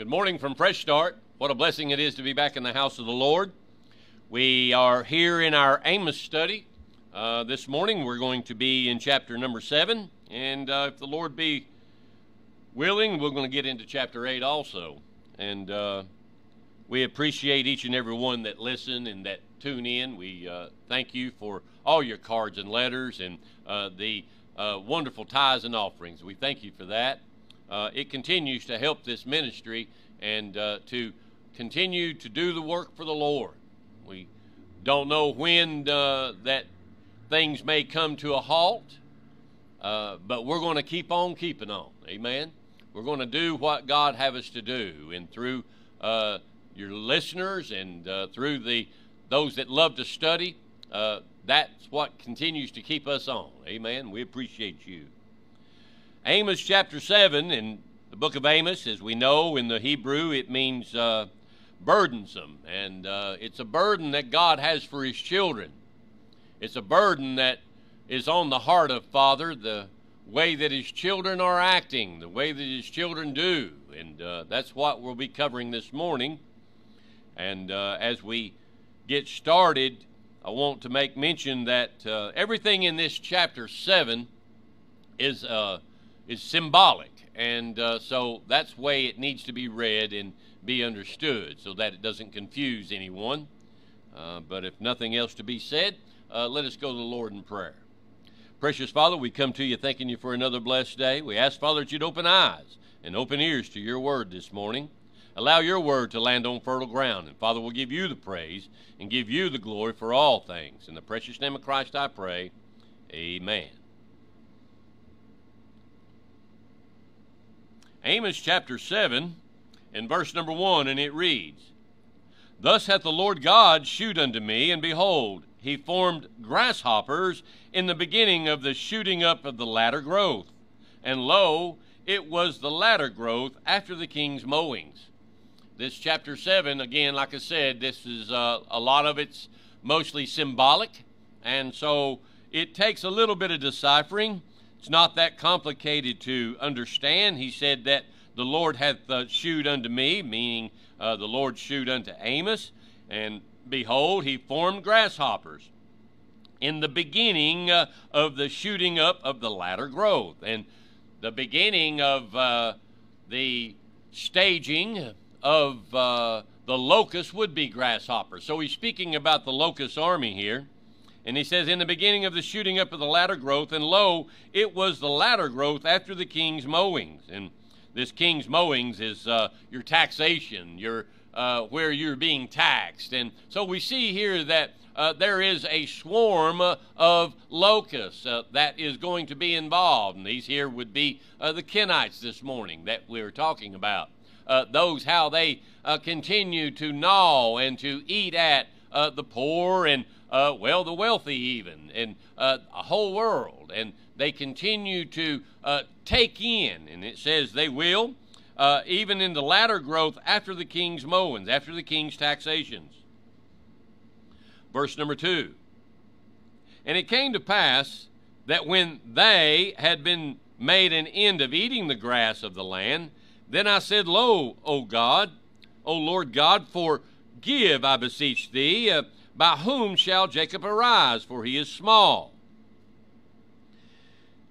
Good morning from Fresh Start. What a blessing it is to be back in the house of the Lord. We are here in our Amos study. This morning we're going to be in chapter number 7. And if the Lord be willing, we're going to get into chapter 8 also. And we appreciate each and every one that listen and that tune in. We thank you for all your cards and letters and the wonderful tithes and offerings. We thank you for that. It continues to help this ministry and to continue to do the work for the Lord. We don't know when that things may come to a halt, but we're going to keep on keeping on. Amen. We're going to do what God have us to do, and through your listeners and through those that love to study, that's what continues to keep us on. Amen. We appreciate you. Amos chapter 7 in the book of Amos, as we know in the Hebrew, it means burdensome. And it's a burden that God has for his children. It's a burden that is on the heart of Father, the way that his children are acting, the way that his children do. And that's what we'll be covering this morning. And as we get started, I want to make mention that everything in this chapter 7 is symbolic, and so that's the way it needs to be read and be understood so that it doesn't confuse anyone. But if nothing else to be said, let us go to the Lord in prayer. Precious Father, we come to you thanking you for another blessed day. We ask, Father, that you'd open eyes and open ears to your word this morning. Allow your word to land on fertile ground, and Father, we'll give you the praise and give you the glory for all things. In the precious name of Christ I pray, amen. Amos chapter 7 and verse number 1, and it reads, "Thus hath the Lord God shewed unto me, and behold, he formed grasshoppers in the beginning of the shooting up of the latter growth. And lo, it was the latter growth after the king's mowings." This chapter 7, again, like I said, this is a lot of it's mostly symbolic, and so it takes a little bit of deciphering. It's not that complicated to understand. He said that the Lord hath shewed unto me, meaning the Lord shewed unto Amos, and behold, he formed grasshoppers in the beginning of the shooting up of the latter growth. And the beginning of the staging of the locust would be grasshoppers. So he's speaking about the locust army here. And he says, "In the beginning of the shooting up of the latter growth, and lo, it was the latter growth after the king's mowings." And this king's mowings is your taxation, your where you're being taxed. And so we see here that there is a swarm of locusts that is going to be involved. And these here would be the Kenites this morning that we were talking about. Those, how they continue to gnaw and to eat at the poor and well, the wealthy even, and a whole world, and they continue to take in, and it says they will, even in the latter growth after the king's mowings, after the king's taxations. Verse number 2, "And it came to pass that when they had been made an end of eating the grass of the land, then I said, Lo, O God, O Lord God, forgive, I beseech thee, by whom shall Jacob arise, for he is small."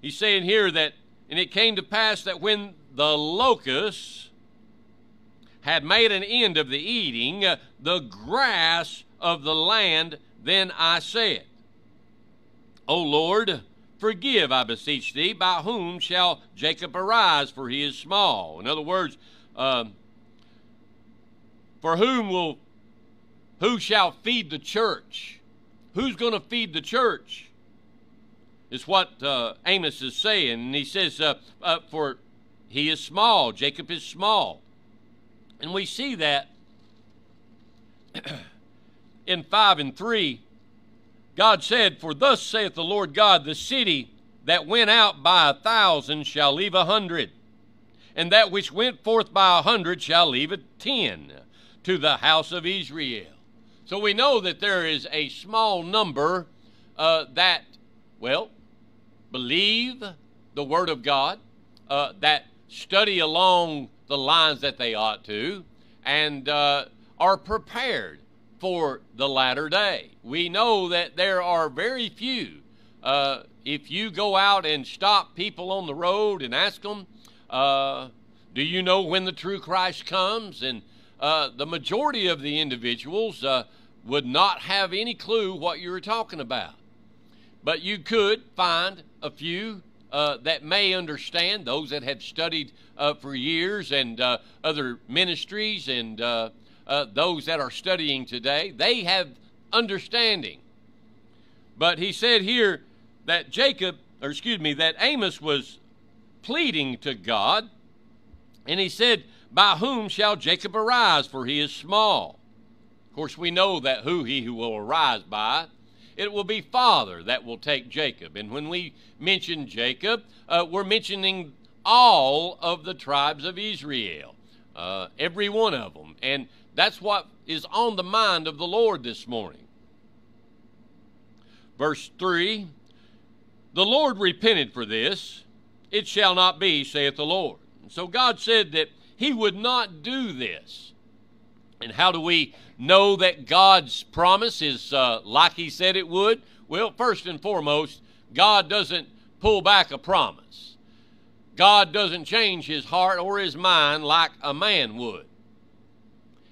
He's saying here that, "And it came to pass that when the locusts had made an end of the eating, the grass of the land, then I said, O Lord, forgive, I beseech thee, by whom shall Jacob arise, for he is small." In other words, for who shall feed the church? Who's going to feed the church? Is what Amos is saying. And he says, for he is small, Jacob is small. And we see that in 5 and 3. God said, "For thus saith the Lord God, the city that went out by 1,000 shall leave 100, and that which went forth by 100 shall leave 10 to the house of Israel." So we know that there is a small number that, well, believe the Word of God, that study along the lines that they ought to, and are prepared for the latter day. We know that there are very few. If you go out and stop people on the road and ask them, do you know when the true Christ comes? And the majority of the individuals would not have any clue what you were talking about. But you could find a few that may understand, those that have studied for years, and other ministries, and those that are studying today. They have understanding. But he said here that Amos was pleading to God, and he said, by whom shall Jacob arise, for he is small? Of course, we know that who will arise by, it will be Father that will take Jacob. And when we mention Jacob, we're mentioning all of the tribes of Israel, every one of them. And that's what is on the mind of the Lord this morning. Verse 3, the Lord repented for this. It shall not be, saith the Lord. And so God said that he would not do this. And how do we know that God's promise is like he said it would? Well, first and foremost, God doesn't pull back a promise. God doesn't change his heart or his mind like a man would.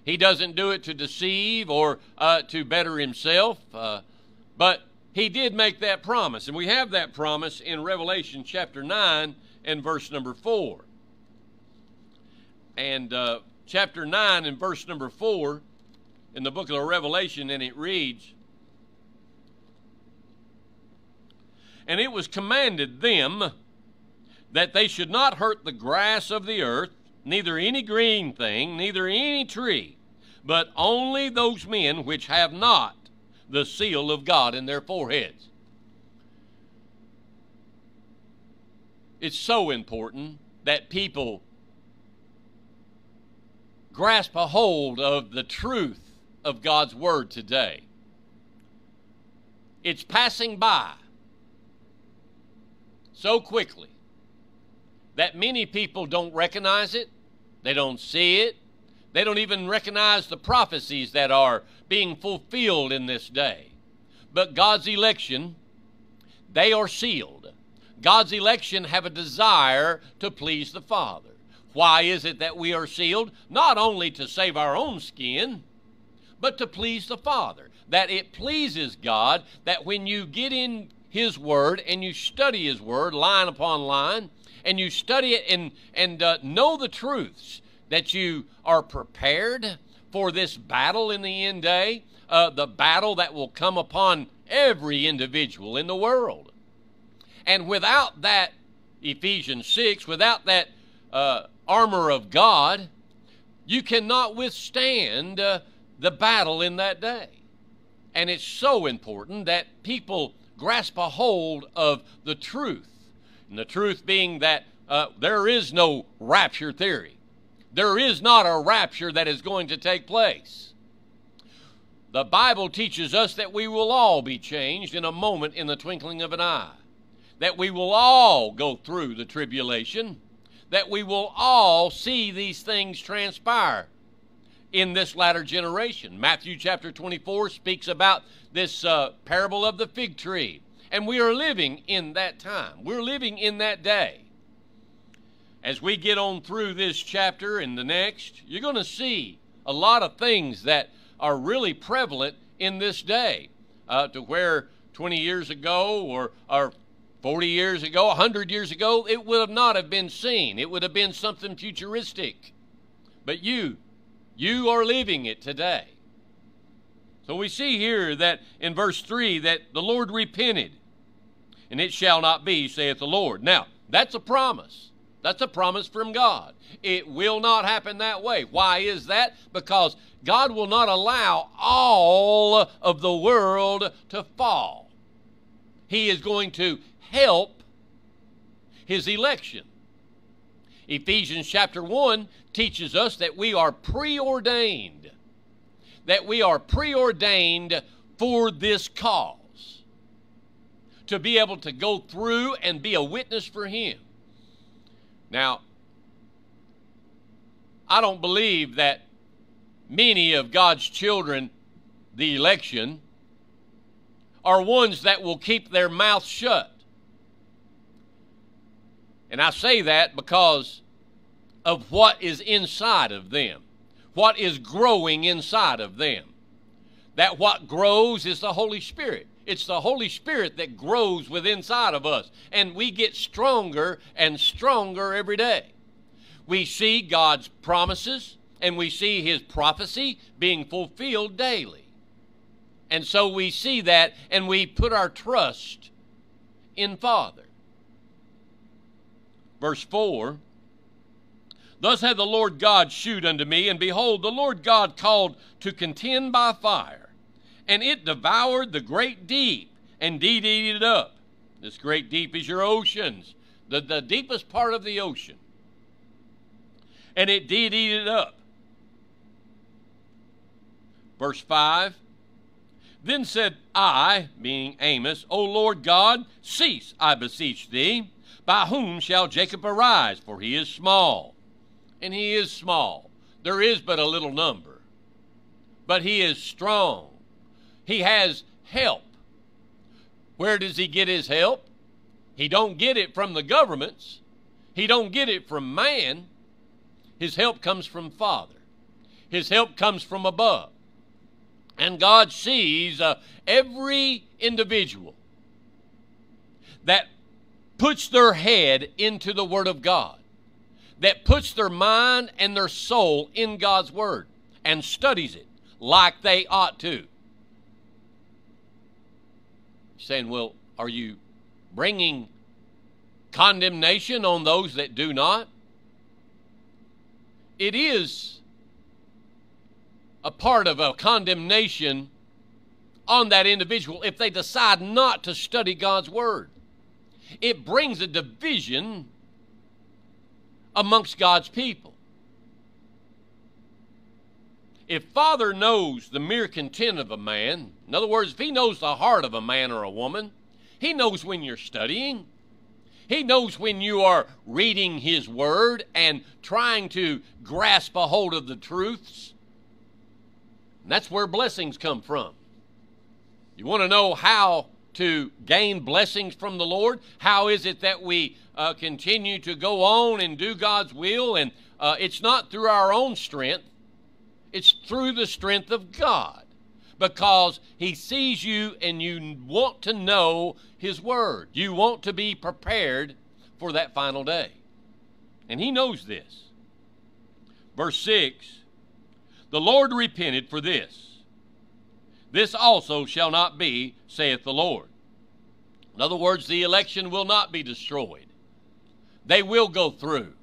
He doesn't do it to deceive or to better himself, but he did make that promise. And we have that promise in Revelation chapter 9 and verse number 4. And chapter 9 and verse number 4 in the book of Revelation, and it reads, and it was commanded them that they should not hurt the grass of the earth, neither any green thing, neither any tree, but only those men which have not the seal of God in their foreheads. It's so important that people grasp a hold of the truth of God's word today. It's passing by so quickly that many people don't recognize it. They don't see it. They don't even recognize the prophecies that are being fulfilled in this day. But God's election, they are sealed. God's election have a desire to please the Father. Why is it that we are sealed? Not only to save our own skin, but to please the Father. That it pleases God that when you get in his word and you study his word line upon line, and you study it and know the truths, that you are prepared for this battle in the end day, the battle that will come upon every individual in the world. And without that, Ephesians 6, without that armor of God, you cannot withstand the battle in that day. And it's so important that people grasp a hold of the truth. And the truth being that there is no rapture theory. There is not a rapture that is going to take place. The Bible teaches us that we will all be changed in a moment, in the twinkling of an eye. That we will all go through the tribulation. That we will all see these things transpire in this latter generation. Matthew chapter 24 speaks about this parable of the fig tree. And we are living in that time. We're living in that day. As we get on through this chapter and the next, you're going to see a lot of things that are really prevalent in this day. To where 20 years ago or 40 years ago, 100 years ago, it would have not have been seen. It would have been something futuristic. But you are living it today. So we see here that in verse 3 that the Lord repented, and it shall not be, saith the Lord. Now, that's a promise. That's a promise from God. It will not happen that way. Why is that? Because God will not allow all of the world to fall. He is going to help his election. Ephesians chapter 1 teaches us that we are preordained. That we are preordained for this cause. To be able to go through and be a witness for him. Now, I don't believe that many of God's children, the election, are ones that will keep their mouth shut. And I say that because of what is inside of them, what is growing inside of them. That what grows is the Holy Spirit. It's the Holy Spirit that grows within inside of us, and we get stronger and stronger every day. We see God's promises, and we see His prophecy being fulfilled daily. And so we see that, and we put our trust in Father. Verse 4, "Thus had the Lord God shewed unto me, and behold, the Lord God called to contend by fire, and it devoured the great deep, and did eat it up." This great deep is your oceans, the deepest part of the ocean. "And it did eat it up." Verse 5, "Then said I," being Amos, "O Lord God, cease, I beseech thee. By whom shall Jacob arise? For he is small." And he is small. There is but a little number. But he is strong. He has help. Where does he get his help? He don't get it from the governments. He don't get it from man. His help comes from Father. His help comes from above. And God sees every individual that puts their head into the Word of God, that puts their mind and their soul in God's Word and studies it like they ought to. Saying, well, are you bringing condemnation on those that do not? It is a part of a condemnation on that individual if they decide not to study God's Word. It brings a division amongst God's people. If Father knows the mere content of a man, in other words, if He knows the heart of a man or a woman, He knows when you're studying. He knows when you are reading His Word and trying to grasp a hold of the truths. And that's where blessings come from. You want to know how to gain blessings from the Lord? How is it that we continue to go on and do God's will? And it's not through our own strength. It's through the strength of God, because He sees you and you want to know His Word. You want to be prepared for that final day. And He knows this. Verse 6, "The Lord repented for this. This also shall not be, saith the Lord." In other words, the election will not be destroyed. They will go through.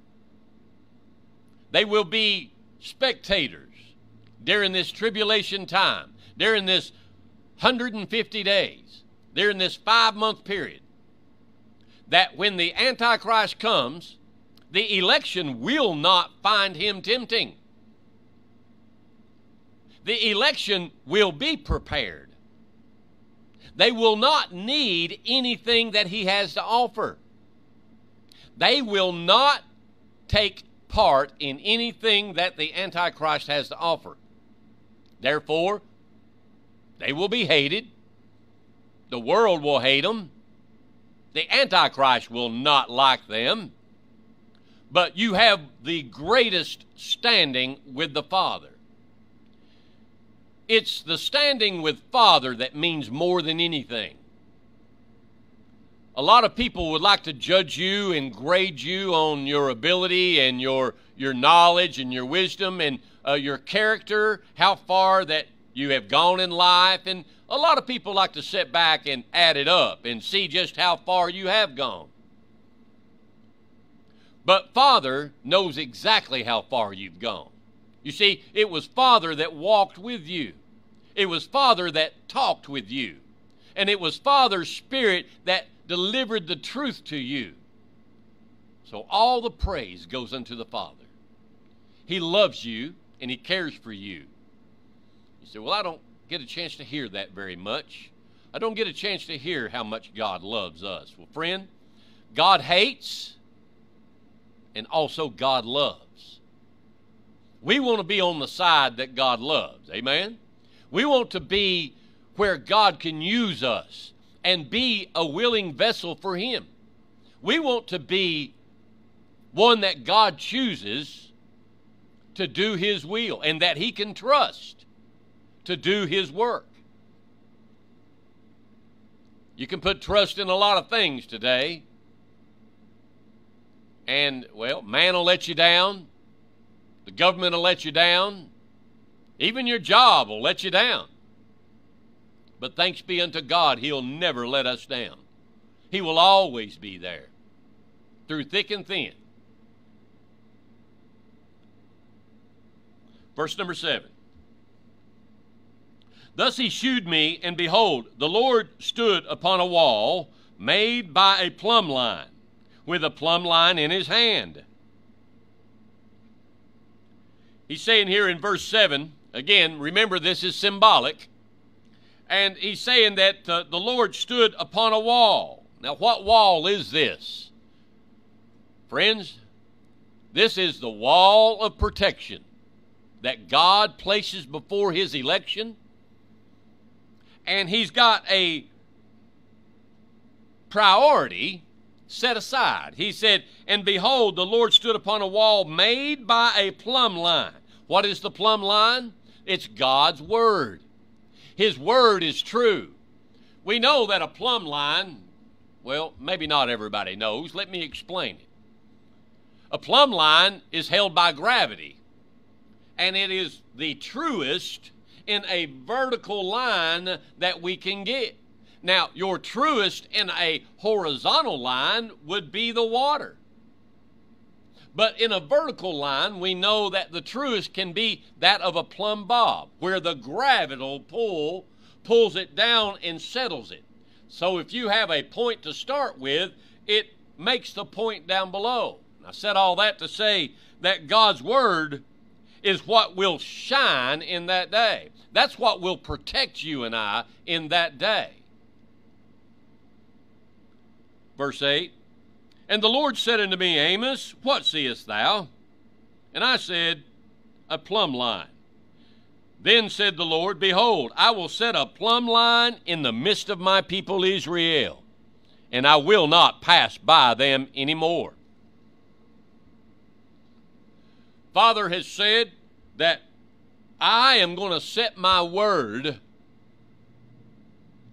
They will be spectators during this tribulation time, during this 150 days, during this 5-month period, that when the Antichrist comes, the election will not find him tempting. The election will be prepared. They will not need anything that he has to offer. They will not take part in anything that the Antichrist has to offer. Therefore, they will be hated. The world will hate them. The Antichrist will not like them. But you have the greatest standing with the Father. It's the standing with Father that means more than anything. A lot of people would like to judge you and grade you on your ability and your knowledge and your wisdom and your character, how far that you have gone in life. And a lot of people like to sit back and add it up and see just how far you have gone. But Father knows exactly how far you've gone. You see, it was Father that walked with you. It was Father that talked with you. And it was Father's Spirit that delivered the truth to you. So all the praise goes unto the Father. He loves you and He cares for you. You say, well, I don't get a chance to hear that very much. I don't get a chance to hear how much God loves us. Well, friend, God hates and also God loves. We want to be on the side that God loves. Amen? We want to be where God can use us and be a willing vessel for Him. We want to be one that God chooses to do His will and that He can trust to do His work. You can put trust in a lot of things today. And, well, man will let you down. The government will let you down. Even your job will let you down. But thanks be unto God, He'll never let us down. He will always be there, through thick and thin. Verse number 7. Thus he shewed me, and behold, the Lord stood upon a wall made by a plumb line, with a plumb line in his hand. He's saying here in verse 7, again, remember this is symbolic, and he's saying that the Lord stood upon a wall. Now, what wall is this? Friends, this is the wall of protection that God places before His election, and He's got a priority set aside. He said, and behold, the Lord stood upon a wall made by a plumb line. What is the plumb line? It's God's word. His word is true. We know that a plumb line, well, maybe not everybody knows. Let me explain it. A plumb line is held by gravity, and it is the truest in a vertical line that we can get. Now, your truest in a horizontal line would be the water. But in a vertical line, we know that the truest can be that of a plumb bob, where the gravitational pull pulls it down and settles it. So if you have a point to start with, it makes the point down below. I said all that to say that God's word is what will shine in that day. That's what will protect you and I in that day. Verse 8, and the Lord said unto me, Amos, what seest thou? And I said, a plumb line. Then said the Lord, behold, I will set a plumb line in the midst of my people Israel, and I will not pass by them any more. Father has said that I am going to set my word,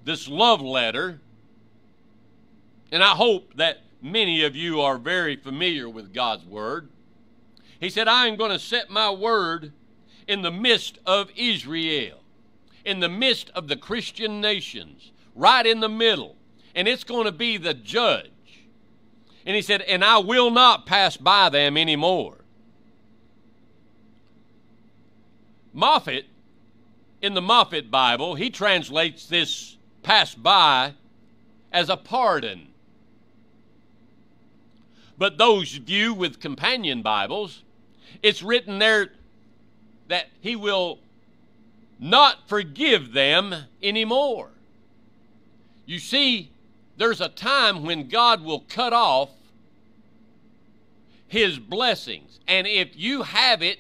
this love letter. And I hope that many of you are very familiar with God's word. He said, I am going to set my word in the midst of Israel, in the midst of the Christian nations, right in the middle. And it's going to be the judge. And he said, and I will not pass by them anymore. Moffat, in the Moffat Bible, he translates this pass by as a pardon. But those of you with companion Bibles, it's written there that He will not forgive them anymore. You see, there's a time when God will cut off His blessings. And if you have it,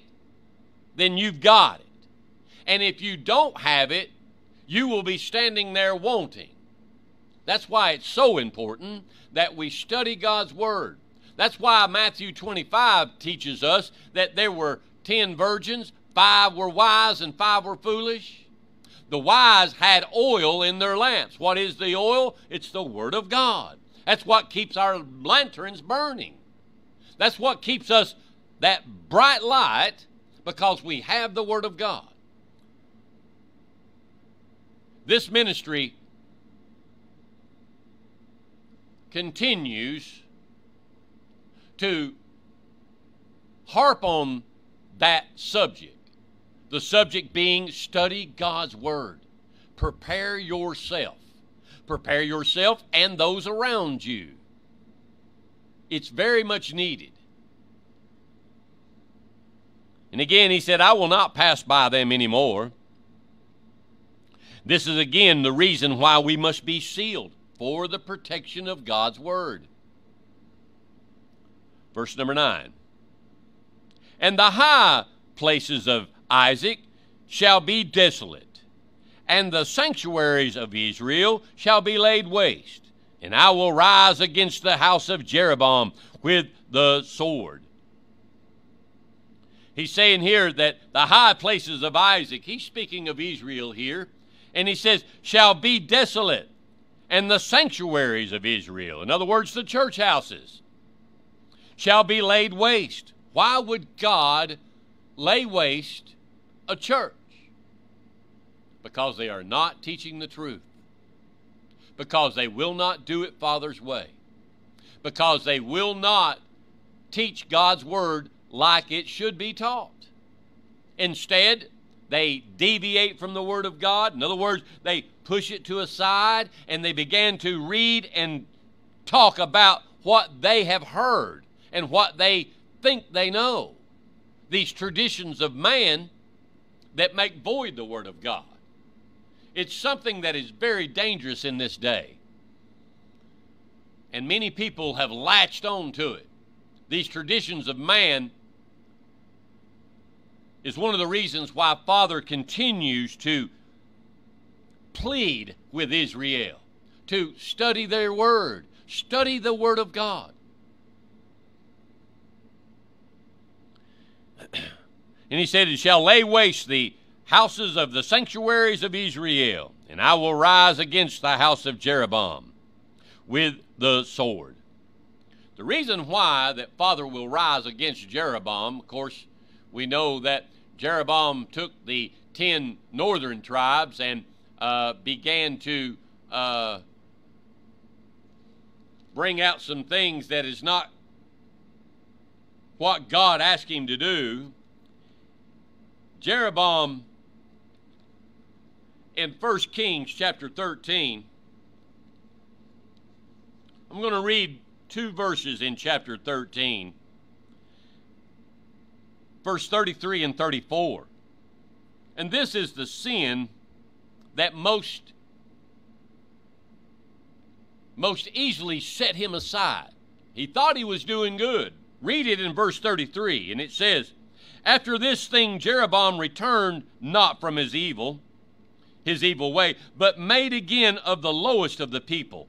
then you've got it. And if you don't have it, you will be standing there wanting. That's why it's so important that we study God's word. That's why Matthew 25 teaches us that there were 10 virgins, 5 were wise and 5 were foolish. The wise had oil in their lamps. What is the oil? It's the word of God. That's what keeps our lanterns burning. That's what keeps us that bright light, because we have the word of God. This ministry continues to harp on that subject. The subject being study God's word. Prepare yourself. Prepare yourself and those around you. It's very much needed. And again, he said, I will not pass by them anymore. This is again the reason why we must be sealed for the protection of God's word. Verse number 9. And the high places of Isaac shall be desolate, and the sanctuaries of Israel shall be laid waste. And I will rise against the house of Jeroboam with the sword. He's saying here that the high places of Isaac, he's speaking of Israel here, and he says, shall be desolate, and the sanctuaries of Israel, in other words, the church houses, shall be laid waste. Why would God lay waste a church? Because they are not teaching the truth. Because they will not do it Father's way. Because they will not teach God's word like it should be taught. Instead, they deviate from the word of God. In other words, they push it to a side, and they begin to read and talk about what they have heard and what they think they know. These traditions of man that make void the word of God. It's something that is very dangerous in this day. And many people have latched on to it. These traditions of man is one of the reasons why Father continues to plead with Israel to study their word, study the word of God. And he said, it shall lay waste the houses of the sanctuaries of Israel, and I will rise against the house of Jeroboam with the sword. The reason why that Father will rise against Jeroboam, of course, we know that Jeroboam took the 10 northern tribes and began to bring out some things that is not what God asked him to do. Jeroboam, in 1 Kings chapter 13, I'm going to read 2 verses in chapter 13, verse 33 and 34. And this is the sin that most easily set him aside. He thought he was doing good. Read it in verse 33, and it says, after this thing Jeroboam returned not from his evil way, but made again of the lowest of the people,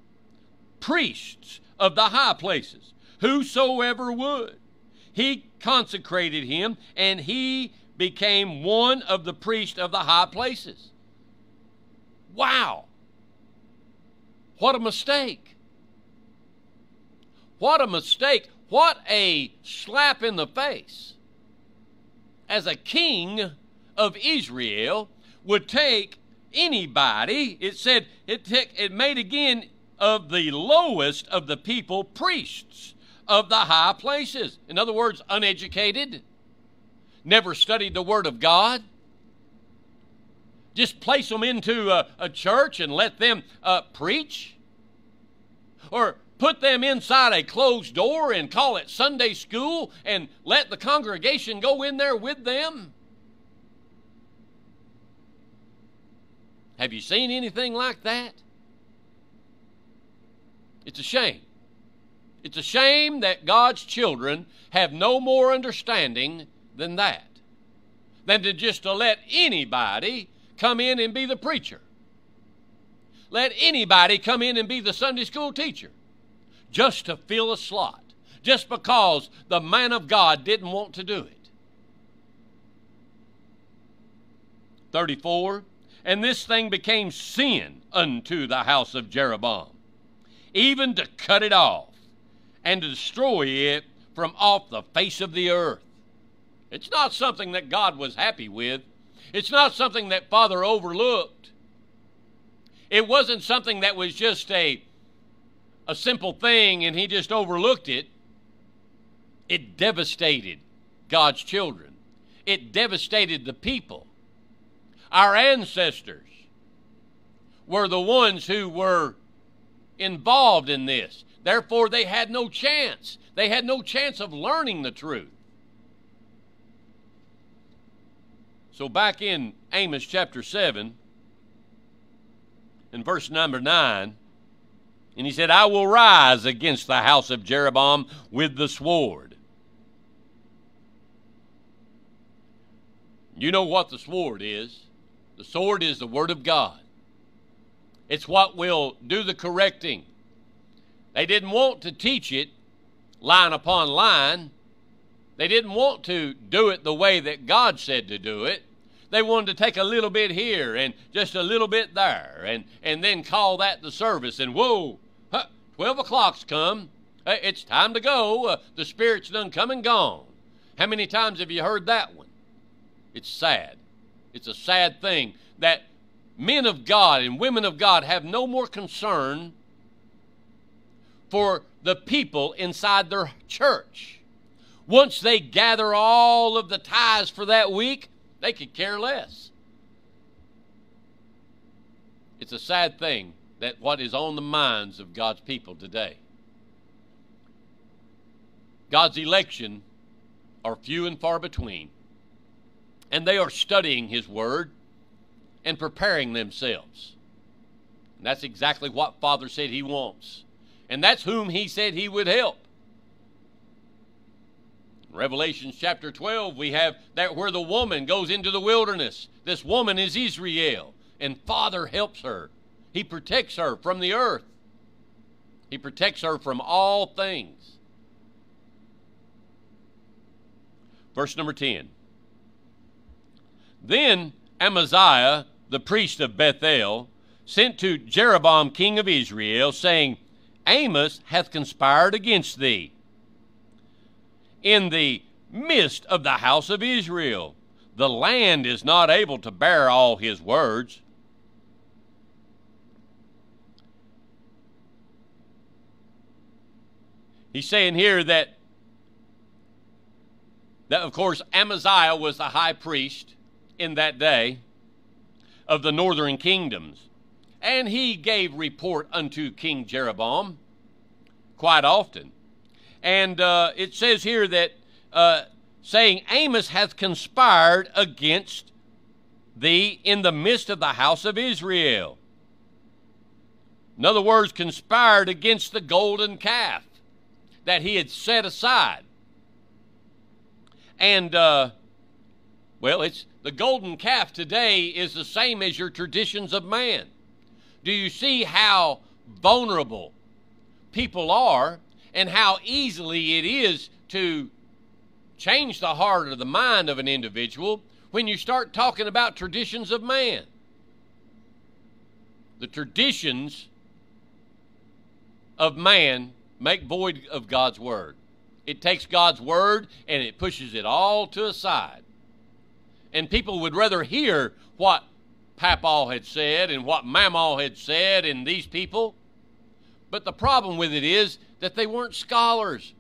priests of the high places, whosoever would. He consecrated him, and he became one of the priests of the high places. Wow! What a mistake! What a mistake! What a slap in the face! As a king of Israel would take anybody, it said, it made again of the lowest of the people priests of the high places. In other words, uneducated, never studied the word of God. Just place them into a church and let them preach. Or put them inside a closed door and call it Sunday school and let the congregation go in there with them. Have you seen anything like that? It's a shame. It's a shame that God's children have no more understanding than that, than to just to let anybody come in and be the preacher. Let anybody come in and be the Sunday school teacher. Just to fill a slot, just because the man of God didn't want to do it. 34, and this thing became sin unto the house of Jeroboam, even to cut it off and to destroy it from off the face of the earth. It's not something that God was happy with. It's not something that Father overlooked. It wasn't something that was just a simple thing and he just overlooked it. It devastated God's children. It devastated the people. Our ancestors were the ones who were involved in this. Therefore, they had no chance. They had no chance of learning the truth. So back in Amos chapter 7 and verse number 9, and he said, I will rise against the house of Jeroboam with the sword. You know what the sword is. The sword is the Word of God. It's what will do the correcting. They didn't want to teach it line upon line. They didn't want to do it the way that God said to do it. They wanted to take a little bit here and just a little bit there and then call that the service. And whoa, 12 o'clock's come. It's time to go. The Spirit's done come and gone. How many times have you heard that one? It's sad. It's a sad thing that men of God and women of God have no more concern for the people inside their church. Once they gather all of the tithes for that week, they could care less. It's a sad thing that what is on the minds of God's people today. God's election are few and far between, and they are studying His Word and preparing themselves. And that's exactly what Father said He wants, and that's whom He said He would help. In Revelation chapter 12, we have that where the woman goes into the wilderness. This woman is Israel, and Father helps her. He protects her from the earth. He protects her from all things. Verse number 10. Then Amaziah, the priest of Bethel, sent to Jeroboam, king of Israel, saying, Amos hath conspired against thee in the midst of the house of Israel. The land is not able to bear all his words. He's saying here that of course, Amaziah was the high priest in that day of the northern kingdoms. And he gave report unto King Jeroboam quite often. And it says here that saying, Amos hath conspired against thee in the midst of the house of Israel. In other words, conspired against the golden calf that he had set aside. And, well, it's the golden calf today is the same as your traditions of man. Do you see how vulnerable people are and how easily it is to change the heart or the mind of an individual when you start talking about traditions of man? The traditions of man make void of God's Word. It takes God's Word and it pushes it all to a side. And people would rather hear what Papaw had said and what Mamaw had said and these people. But the problem with it is that they weren't scholars.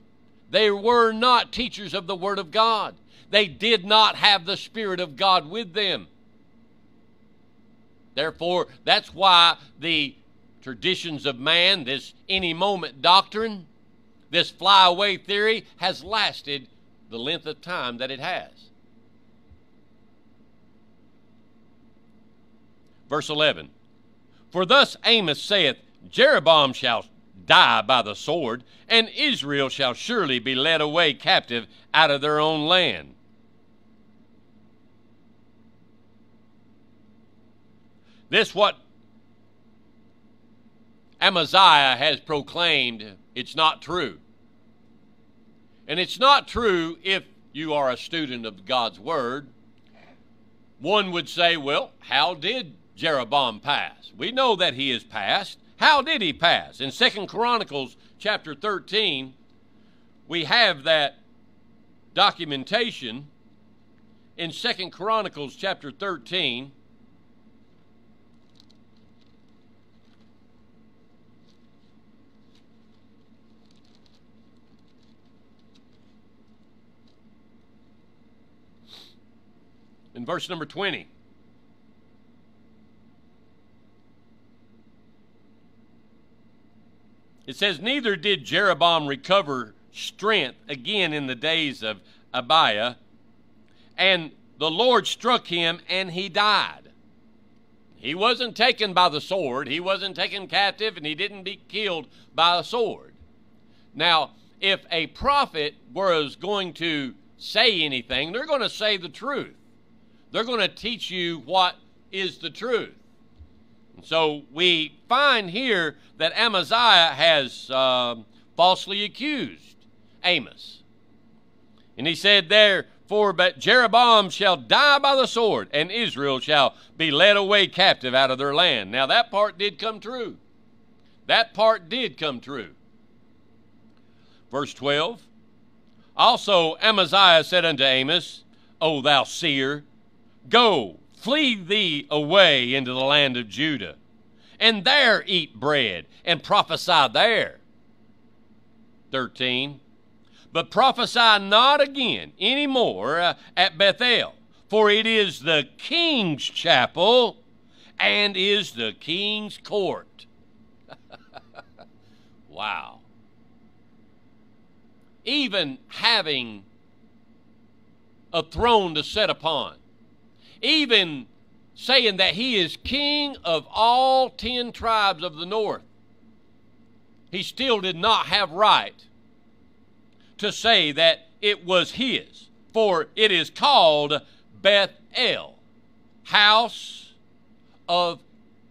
They were not teachers of the Word of God. They did not have the Spirit of God with them. Therefore, that's why the traditions of man, this any moment doctrine, this flyaway theory has lasted the length of time that it has. Verse 11. For thus Amos saith, Jeroboam shall die by the sword, and Israel shall surely be led away captive out of their own land. This what Amaziah has proclaimed, it's not true. And it's not true if you are a student of God's Word. One would say, well, how did Jeroboam pass? We know that he is passed. How did he pass? In 2 Chronicles chapter 13, we have that documentation. In 2 Chronicles chapter 13, in verse number 20. It says, neither did Jeroboam recover strength again in the days of Abiah, and the Lord struck him, and he died. He wasn't taken by the sword. He wasn't taken captive, and he didn't be killed by a sword. Now, if a prophet was going to say anything, they're going to say the truth. They're going to teach you what is the truth. And so we find here that Amaziah has falsely accused Amos. And he said there, "For but Jeroboam shall die by the sword, and Israel shall be led away captive out of their land." Now that part did come true. That part did come true. Verse 12, "Also Amaziah said unto Amos, O thou seer, go, flee thee away into the land of Judah, and there eat bread, and prophesy there." 13, "But prophesy not again any more at Bethel, for it is the king's chapel, and is the king's court." Wow. Even having a throne to sit upon, even saying that he is king of all 10 tribes of the north, he still did not have right to say that it was his, for it is called Bethel, house of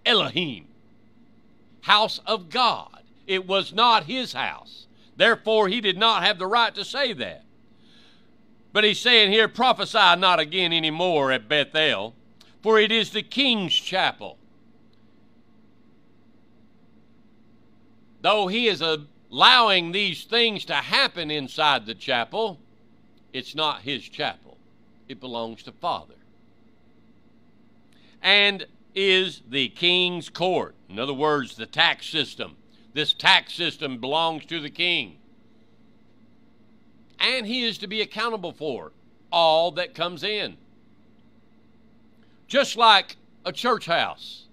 Elohim, house of God. It was not his house. Therefore, he did not have the right to say that. But he's saying here, "Prophesy not again any more at Bethel, for it is the king's chapel." Though he is allowing these things to happen inside the chapel, it's not his chapel. It belongs to Father. "And is the king's court." In other words, the tax system. This tax system belongs to the king. And he is to be accountable for all that comes in. Just like a church house,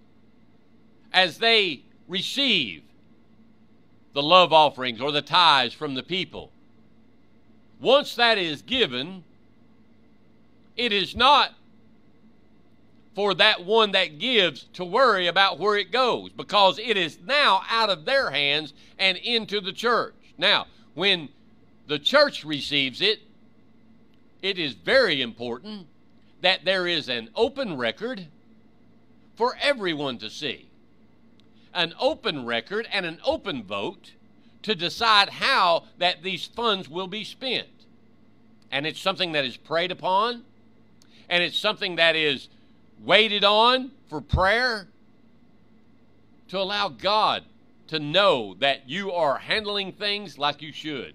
as they receive the love offerings or the tithes from the people, once that is given, it is not for that one that gives to worry about where it goes, because it is now out of their hands and into the church. Now, when the church receives it, it is very important that there is an open record for everyone to see. An open record and an open vote to decide how that these funds will be spent. And it's something that is preyed upon, and it's something that is waited on for prayer to allow God to know that you are handling things like you should.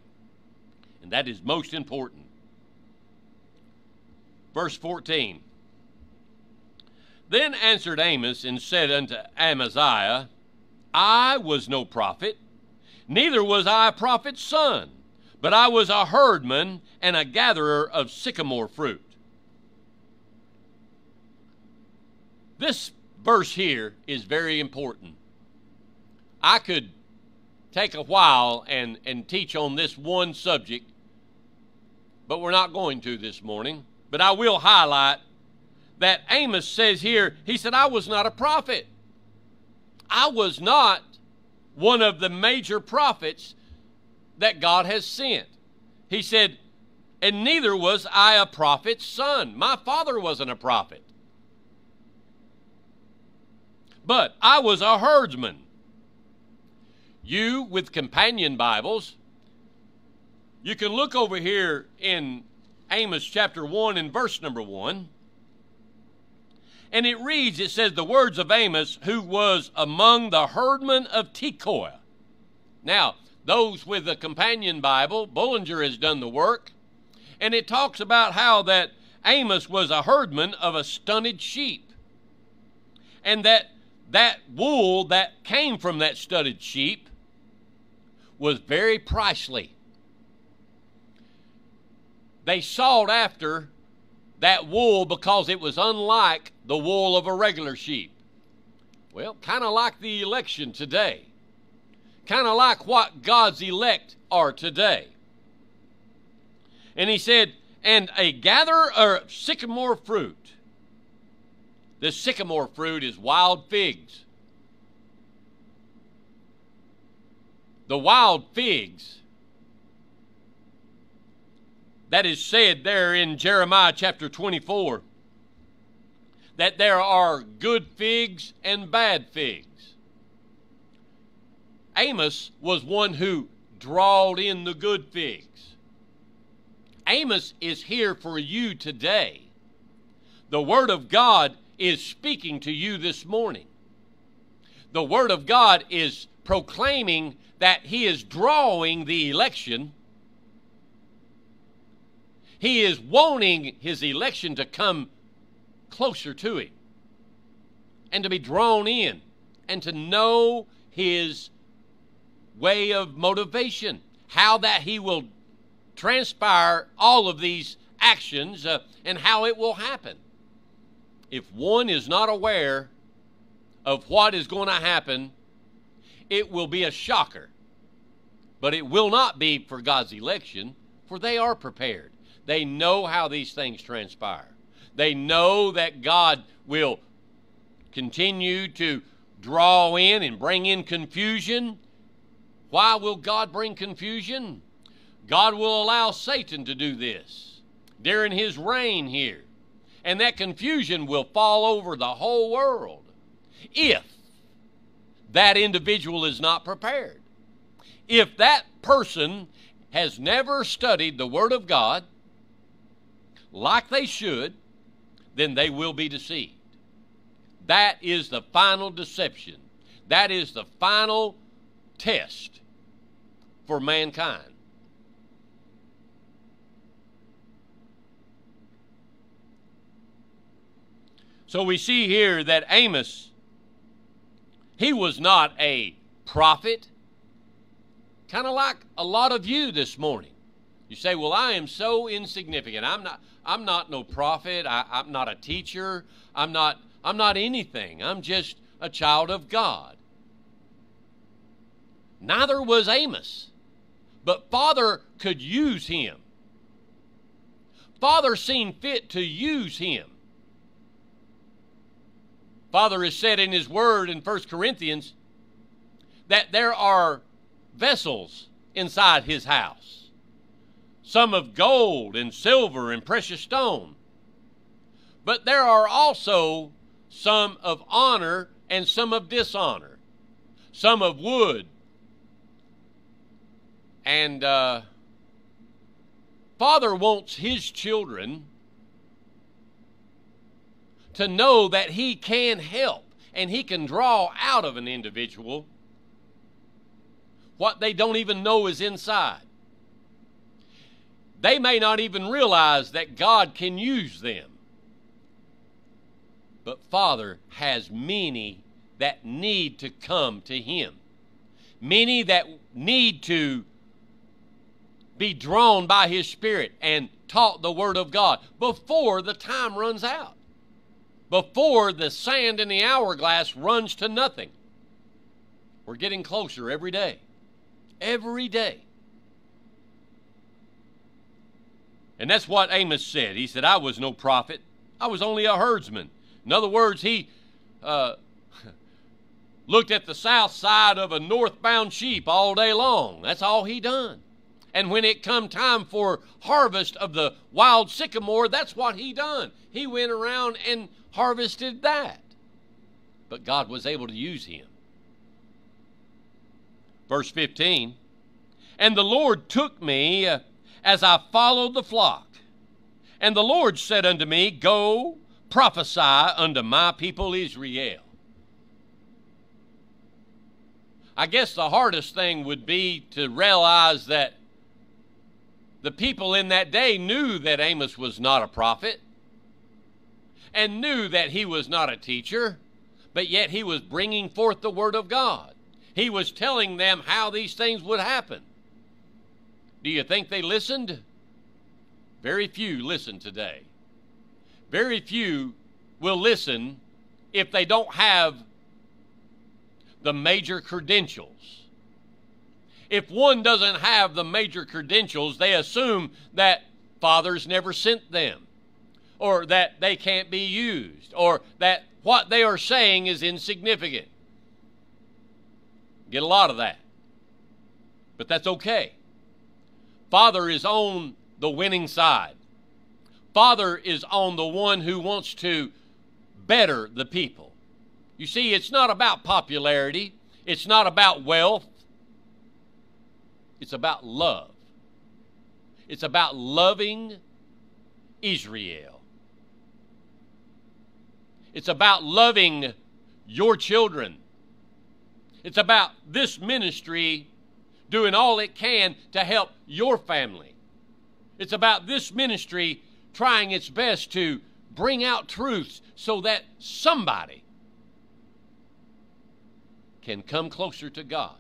And that is most important. Verse 14. "Then answered Amos and said unto Amaziah, I was no prophet, neither was I a prophet's son, but I was a herdman and a gatherer of sycamore fruit." This verse here is very important. I could take a while and teach on this one subject, but we're not going to this morning. But I will highlight that Amos says here, he said, "I was not a prophet. I was not one of the major prophets that God has sent." He said, "And neither was I a prophet's son." My father wasn't a prophet. "But I was a herdsman." You, with companion Bibles, you can look over here in Amos chapter 1 and verse number 1. And it reads, it says, "The words of Amos, who was among the herdmen of Tekoa." Now, those with a companion Bible, Bullinger has done the work. And it talks about how that Amos was a herdman of a stunted sheep. And that wool that came from that stunted sheep was very pricely. They sought after that wool because it was unlike the wool of a regular sheep. Well, kind of like the election today. Kind of like what God's elect are today. And he said, "And a gatherer of sycamore fruit." The sycamore fruit is wild figs. The wild figs that is said there in Jeremiah chapter 24 that there are good figs and bad figs. Amos was one who drawed in the good figs. Amos is here for you today. The Word of God is speaking to you this morning. The Word of God is proclaiming that He is drawing the election. He is wanting His election to come closer to Him and to be drawn in and to know His way of motivation, how that He will transpire all of these actions and how it will happen. If one is not aware of what is going to happen, it will be a shocker, but it will not be for God's election, for they are prepared. They know how these things transpire. They know that God will continue to draw in and bring in confusion. Why will God bring confusion? God will allow Satan to do this during his reign here, and that confusion will fall over the whole world if that individual is not prepared. If that person has never studied the Word of God like they should, then they will be deceived. That is the final deception. That is the final test for mankind. So we see here that Amos, he was not a prophet, kind of like a lot of you this morning. You say, well, I am so insignificant. I'm not no prophet. I'm not a teacher. I'm not anything. I'm just a child of God. Neither was Amos, but Father could use him. Father seen fit to use him. Father has said in His Word in 1 Corinthians that there are vessels inside His house, some of gold and silver and precious stone, but there are also some of honor and some of dishonor, some of wood. And Father wants His children to know that He can help and He can draw out of an individual what they don't even know is inside. They may not even realize that God can use them. But Father has many that need to come to Him, many that need to be drawn by His Spirit and taught the Word of God before the time runs out, before the sand in the hourglass runs to nothing. We're getting closer every day. Every day. And that's what Amos said. He said, I was no prophet. I was only a herdsman. In other words, he looked at the south side of a northbound sheep all day long. That's all he done. And when it come time for harvest of the wild sycamore, that's what he done. He went around and harvested that. But God was able to use him. Verse 15, and the Lord took me as I followed the flock. And the Lord said unto me, go, prophesy unto my people Israel. I guess the hardest thing would be to realize that the people in that day knew that Amos was not a prophet and knew that he was not a teacher, but yet he was bringing forth the Word of God. He was telling them how these things would happen. Do you think they listened? Very few listen today. Very few will listen if they don't have the major credentials. If one doesn't have the major credentials, they assume that Father's never sent them, or that they can't be used, or that what they are saying is insignificant. Get a lot of that. But that's okay. Father is on the winning side. Father is on the one who wants to better the people. You see, it's not about popularity. It's not about wealth. It's about love. It's about loving Israel. It's about loving your children. It's about this ministry doing all it can to help your family. It's about this ministry trying its best to bring out truths so that somebody can come closer to God.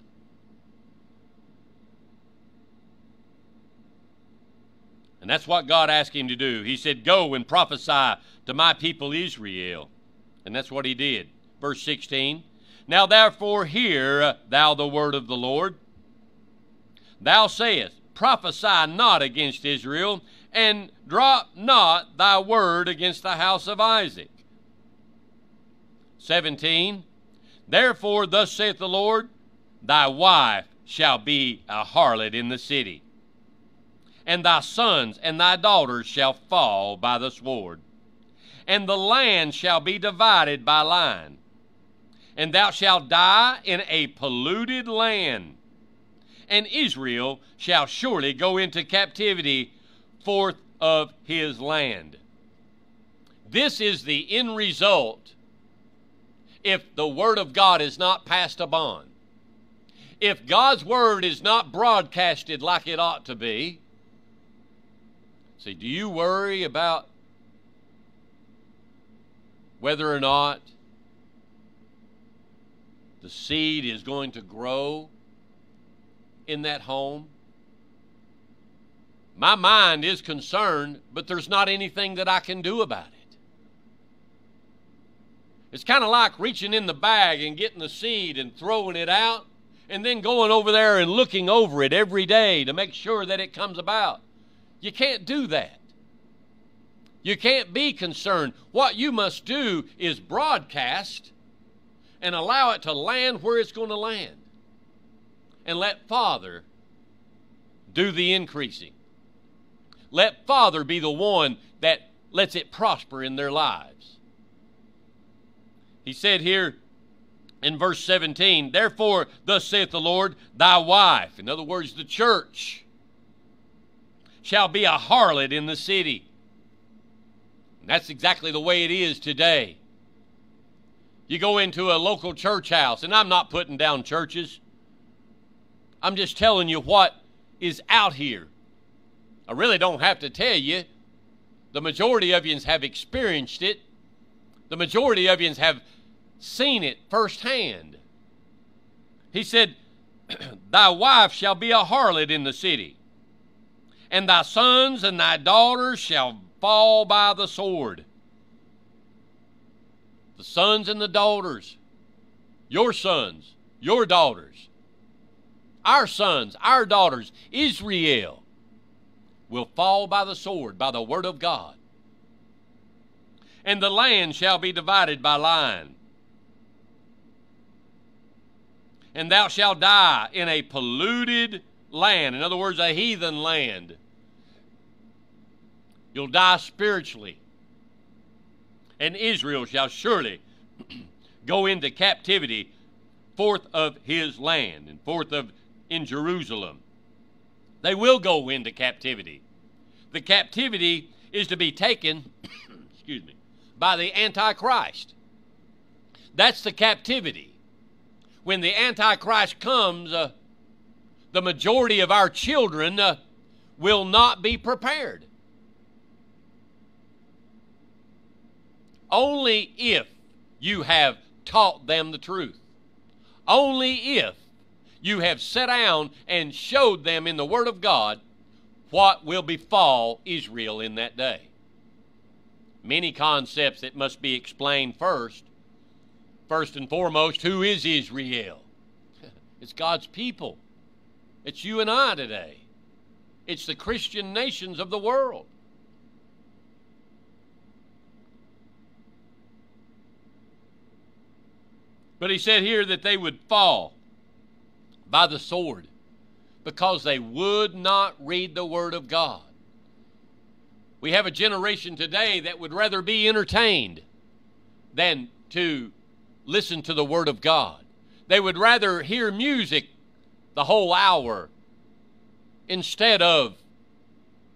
And that's what God asked him to do. He said, go and prophesy to my people Israel. And that's what he did. Verse 16, now therefore hear thou the word of the Lord. Thou sayest, prophesy not against Israel, and drop not thy word against the house of Isaac. 17, therefore thus saith the Lord, thy wife shall be a harlot in the city, and thy sons and thy daughters shall fall by the sword, and the land shall be divided by line, and thou shalt die in a polluted land, and Israel shall surely go into captivity forth of his land. This is the end result if the word of God is not passed upon. If God's word is not broadcasted like it ought to be. See, do you worry about whether or not the seed is going to grow in that home? My mind is concerned, but there's not anything that I can do about it. It's kind of like reaching in the bag and getting the seed and throwing it out, and then going over there and looking over it every day to make sure that it comes about. You can't do that. You can't be concerned. What you must do is broadcast and allow it to land where it's going to land, and let Father do the increasing. Let Father be the one that lets it prosper in their lives. He said here in verse 17, therefore, thus saith the Lord, thy wife, in other words, the church, shall be a harlot in the city. And that's exactly the way it is today. You go into a local church house, and I'm not putting down churches. I'm just telling you what is out here. I really don't have to tell you. The majority of you have experienced it. The majority of you have seen it firsthand. He said, thy wife shall be a harlot in the city, and thy sons and thy daughters shall fall by the sword. The sons and the daughters, your sons, your daughters, our sons, our daughters, Israel, will fall by the sword, by the word of God. And the land shall be divided by line. And thou shalt die in a polluted land. In other words, a heathen land. You'll die spiritually. And Israel shall surely go into captivity forth of his land, and forth of in Jerusalem. They will go into captivity. The captivity is to be taken, excuse me, by the Antichrist. That's the captivity. When the Antichrist comes, the majority of our children will not be prepared. Only if you have taught them the truth. Only if you have sat down and showed them in the Word of God what will befall Israel in that day. Many concepts that must be explained first. First and foremost, who is Israel? It's God's people. It's you and I today. It's the Christian nations of the world. But he said here that they would fall by the sword because they would not read the Word of God. We have a generation today that would rather be entertained than to listen to the Word of God. They would rather hear music the whole hour instead of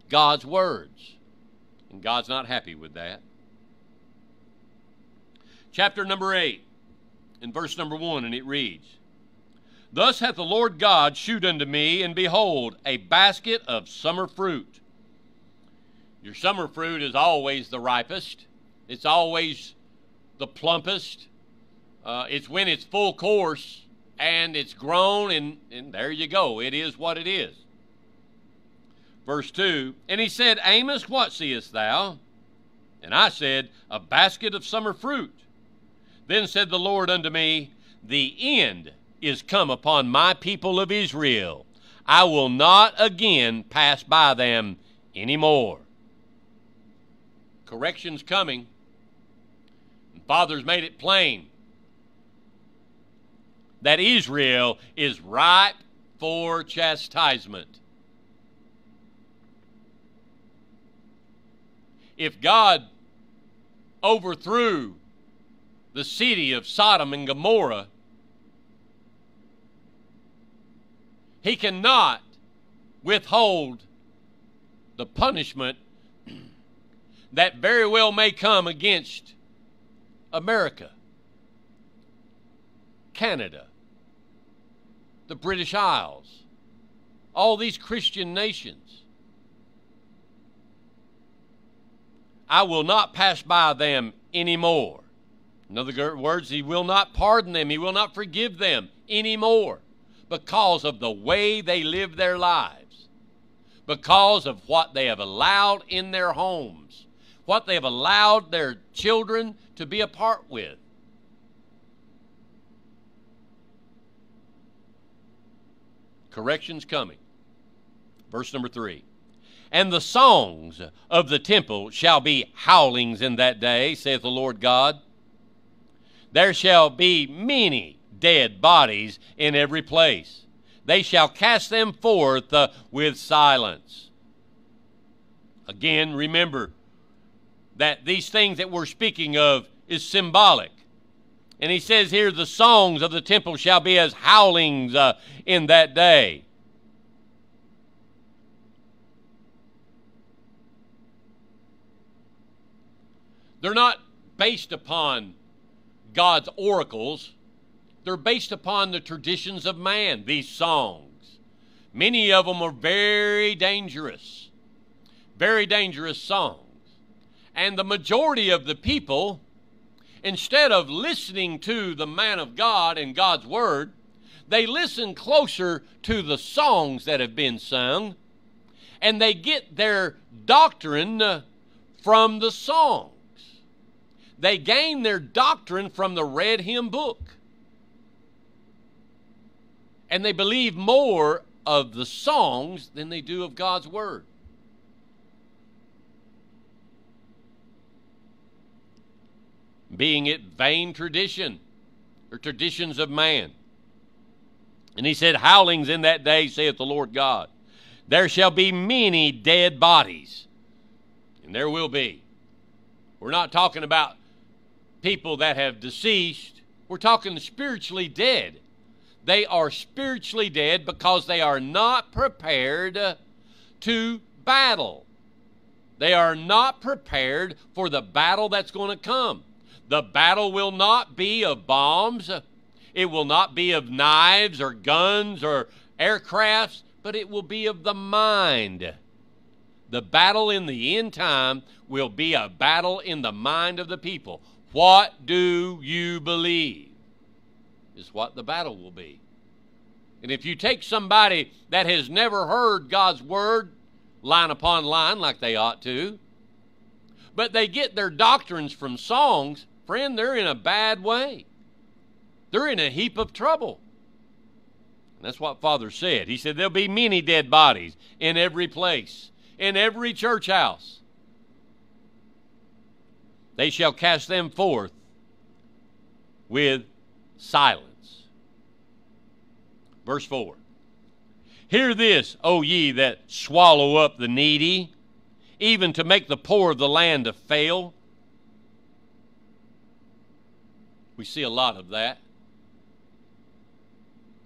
God's words. And God's not happy with that. Chapter number 8, in verse number 1, and it reads, Thus hath the Lord God shewed unto me, and behold, a basket of summer fruit. Your summer fruit is always the ripest. It's always the plumpest. It's when it's full course, and it's grown, and there you go. It is what it is. Verse 2, And he said, Amos, what seest thou? And I said, A basket of summer fruit. Then said the Lord unto me, The end is come upon my people of Israel. I will not again pass by them any more. Correction's coming. And Father's made it plain that Israel is ripe for chastisement. If God overthrew the city of Sodom and Gomorrah, He cannot withhold the punishment that very well may come against America, Canada, the British Isles, all these Christian nations. I will not pass by them anymore. In other words, He will not pardon them. He will not forgive them anymore because of the way they live their lives, because of what they have allowed in their homes, what they have allowed their children to be a part with. Correction's coming. Verse number 3. And the songs of the temple shall be howlings in that day, saith the Lord God. There shall be many dead bodies in every place. They shall cast them forth with silence. Again, remember that these things that we're speaking of is symbolic. And he says here, the songs of the temple shall be as howlings in that day. They're not based upon God's oracles. They're based upon the traditions of man, these songs. Many of them are very dangerous songs. And the majority of the people, instead of listening to the man of God and God's word, they listen closer to the songs that have been sung, and they get their doctrine from the song. They gain their doctrine from the red hymn book. And they believe more of the songs than they do of God's word. Being it vain tradition, or traditions of man. And he said, Howlings in that day, saith the Lord God. There shall be many dead bodies. And there will be. We're not talking about people that have deceased. We're talking spiritually dead. They are spiritually dead because they are not prepared to battle. They are not prepared for the battle that's going to come. The battle will not be of bombs. It will not be of knives or guns or aircrafts, but it will be of the mind. The battle in the end time will be a battle in the mind of the people. What do you believe is what the battle will be. And if you take somebody that has never heard God's word line upon line like they ought to, but they get their doctrines from songs, friend, they're in a bad way. They're in a heap of trouble. And that's what Father said. He said there'll be many dead bodies in every place, in every church house. They shall cast them forth with silence. Verse 4. Hear this, O ye that swallow up the needy, even to make the poor of the land to fail. We see a lot of that.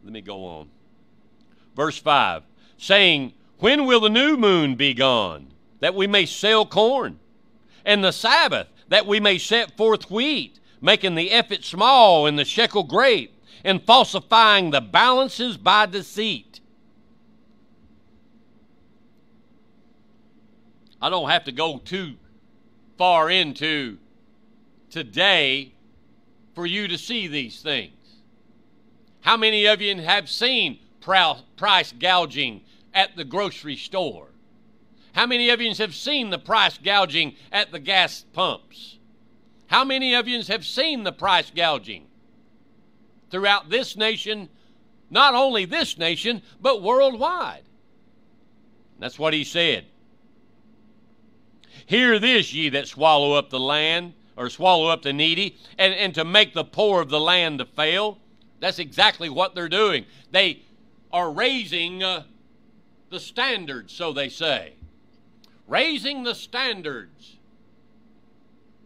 Let me go on. Verse 5, saying, when will the new moon be gone, that we may sell corn? And the Sabbath, that we may set forth wheat, making the ephah small and the shekel great, and falsifying the balances by deceit. I don't have to go too far into today for you to see these things. How many of you have seen price gouging at the grocery store? How many of you have seen the price gouging at the gas pumps? How many of you have seen the price gouging throughout this nation, not only this nation, but worldwide? That's what he said. Hear this, ye that swallow up the land, or swallow up the needy, and to make the poor of the land to fail. That's exactly what they're doing. They are raising the standards, so they say. Raising the standards.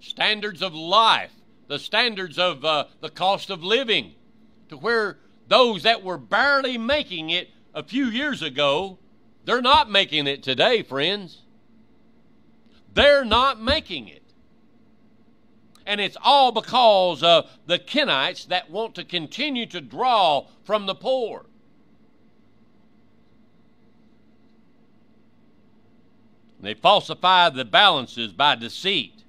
Standards of life. The standards of the cost of living. To where those that were barely making it a few years ago, they're not making it today, friends. They're not making it. And it's all because of the Kenites that want to continue to draw from the poor. They falsify the balances by deceit.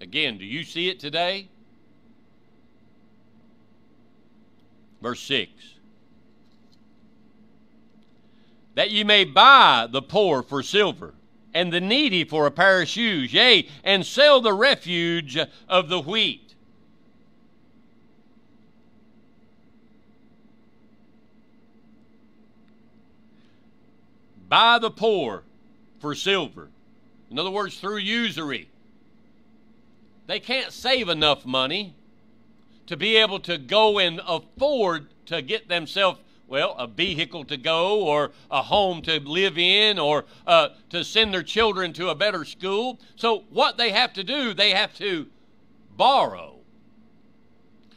Again, do you see it today? Verse 6. That ye may buy the poor for silver, and the needy for a pair of shoes, yea, and sell the refuge of the wheat. Buy the poor for silver. In other words, through usury. They can't save enough money to be able to go and afford to get themselves, well, a vehicle to go, or a home to live in, or to send their children to a better school. So what they have to do, they have to borrow.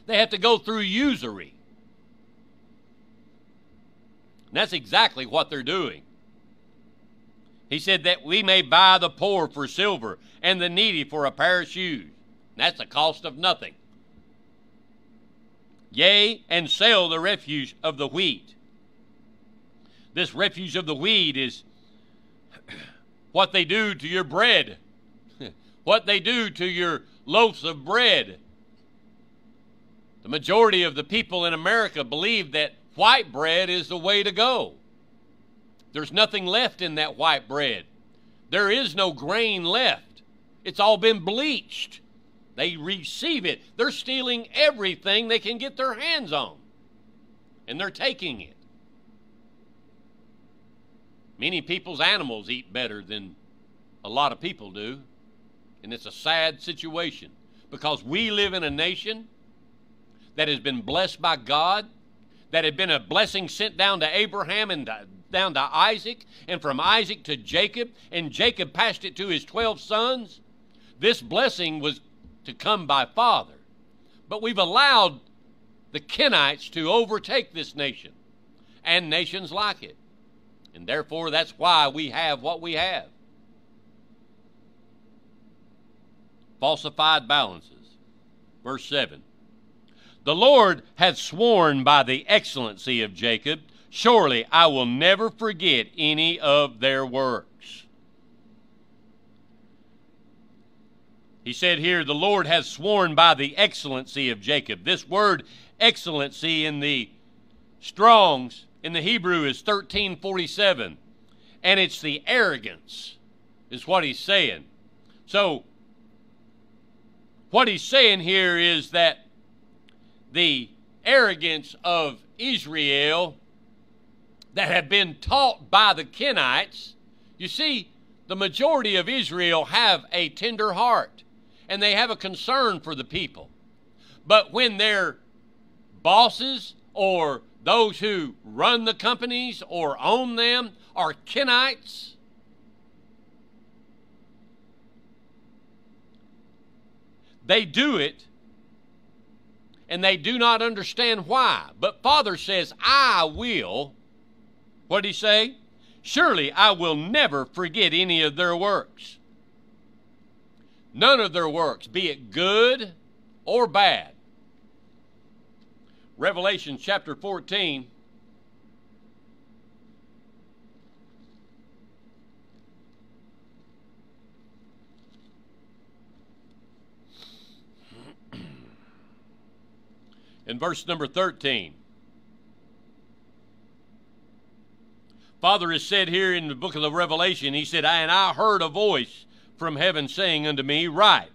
They have to go through usury. And that's exactly what they're doing. He said that we may buy the poor for silver and the needy for a pair of shoes. That's the cost of nothing. Yea, and sell the refuse of the wheat. This refuse of the wheat is what they do to your bread, what they do to your loaves of bread. The majority of the people in America believe that white bread is the way to go. There's nothing left in that white bread. There is no grain left. It's all been bleached. They receive it. They're stealing everything they can get their hands on. And they're taking it. Many people's animals eat better than a lot of people do. And it's a sad situation. Because we live in a nation that has been blessed by God. That had been a blessing sent down to Abraham and down to Isaac. And from Isaac to Jacob. And Jacob passed it to his 12 sons. This blessing was to come by Father. But we've allowed the Kenites to overtake this nation and nations like it. And therefore, that's why we have what we have. Falsified balances. Verse 7. The Lord hath sworn by the excellency of Jacob, surely I will never forget any of their works. He said here, the Lord has sworn by the excellency of Jacob. This word excellency in the Strong's in the Hebrew is 1347. And it's the arrogance is what he's saying. So what he's saying here is that the arrogance of Israel that had been taught by the Kenites. You see, the majority of Israel have a tender heart. And they have a concern for the people. But when their bosses or those who run the companies or own them are Kenites, they do it and they do not understand why. But Father says, I will, what did he say? Surely I will never forget any of their works. None of their works, be it good or bad. Revelation chapter 14. In verse number 13, Father has said here in the book of the Revelation, he said, I heard a voice from heaven saying unto me, write,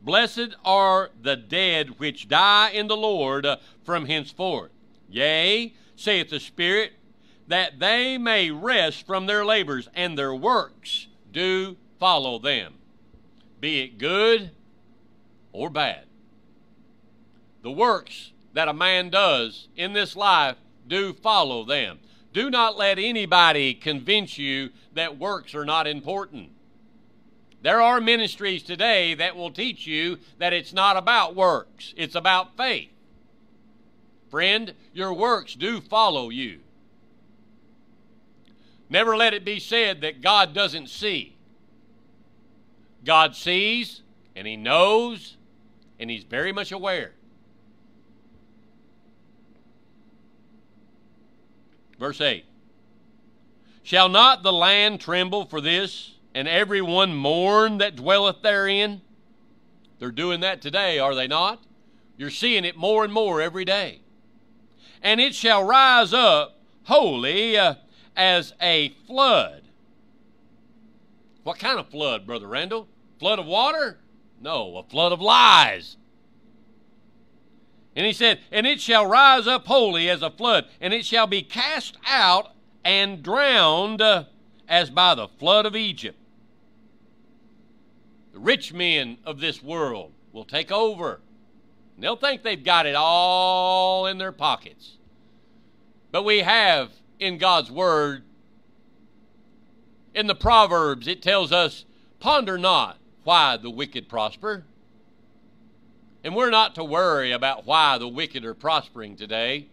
blessed are the dead which die in the Lord from henceforth. Yea, saith the Spirit, that they may rest from their labors, and their works do follow them, be it good or bad. The works that a man does in this life do follow them. Do not let anybody convince you that works are not important. There are ministries today that will teach you that it's not about works, it's about faith. Friend, your works do follow you. Never let it be said that God doesn't see. God sees, and he knows, and he's very much aware. Verse 8, shall not the land tremble for this, and every one mourn that dwelleth therein? They're doing that today, are they not? You're seeing it more and more every day. And it shall rise up holy as a flood. What kind of flood, Brother Randall? Flood of water? No, a flood of lies. And he said, and it shall rise up holy as a flood, and it shall be cast out and drowned as by the flood of Egypt. The rich men of this world will take over. And they'll think they've got it all in their pockets. But we have in God's word, in the Proverbs, it tells us, ponder not why the wicked prosper. And we're not to worry about why the wicked are prospering today.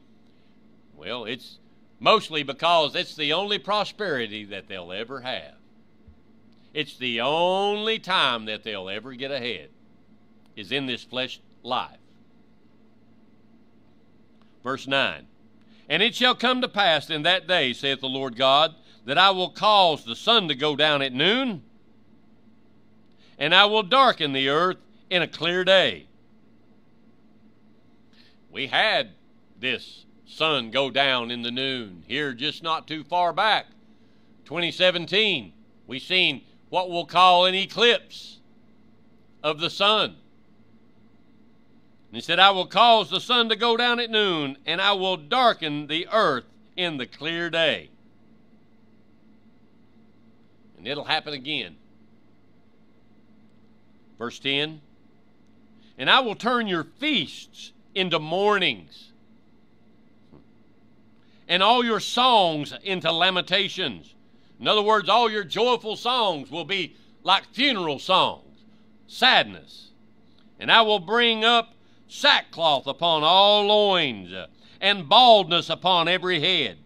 Well, it's mostly because it's the only prosperity that they'll ever have. It's the only time that they'll ever get ahead is in this flesh life. Verse 9, and it shall come to pass in that day, saith the Lord God, that I will cause the sun to go down at noon, and I will darken the earth in a clear day. We had this sun go down in the noon here just not too far back. 2017, we seen what we'll call an eclipse of the sun. And he said, I will cause the sun to go down at noon, and I will darken the earth in the clear day. And it'll happen again. Verse 10, and I will turn your feasts into mournings, and all your songs into lamentations. In other words, all your joyful songs will be like funeral songs, sadness. And I will bring up sackcloth upon all loins, and baldness upon every head.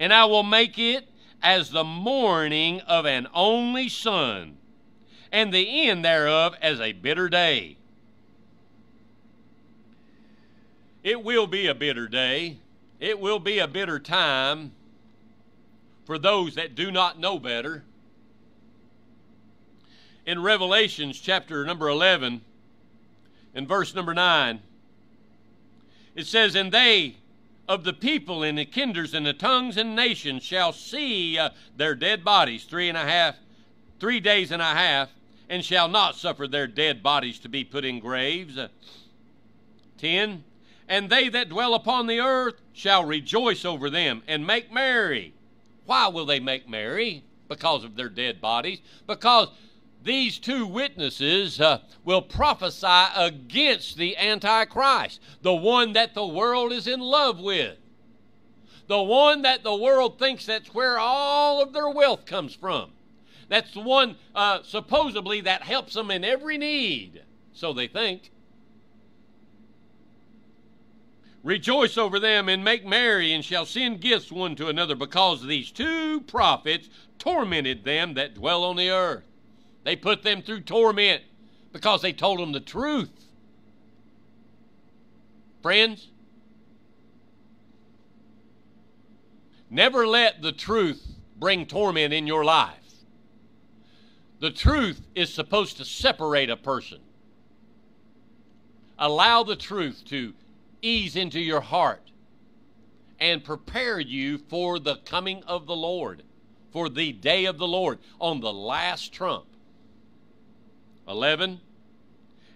And I will make it as the mourning of an only son, and the end thereof as a bitter day. It will be a bitter day. It will be a bitter time for those that do not know better. In Revelation chapter number 11, in verse number 9, it says, and they of the people and the kindreds and the tongues and nations shall see their dead bodies 3 days and a half, and shall not suffer their dead bodies to be put in graves. 10, and they that dwell upon the earth shall rejoice over them and make merry. Why will they make merry? Because of their dead bodies. Because these two witnesses will prophesy against the Antichrist, the one that the world is in love with, the one that the world thinks that's where all of their wealth comes from. That's the one supposedly that helps them in every need, so they think. Rejoice over them and make merry, and shall send gifts one to another, because these two prophets tormented them that dwell on the earth. They put them through torment because they told them the truth. Friends, never let the truth bring torment in your life. The truth is supposed to separate a person. Allow the truth to ease into your heart and prepare you for the coming of the Lord, for the day of the Lord on the last trump. 11.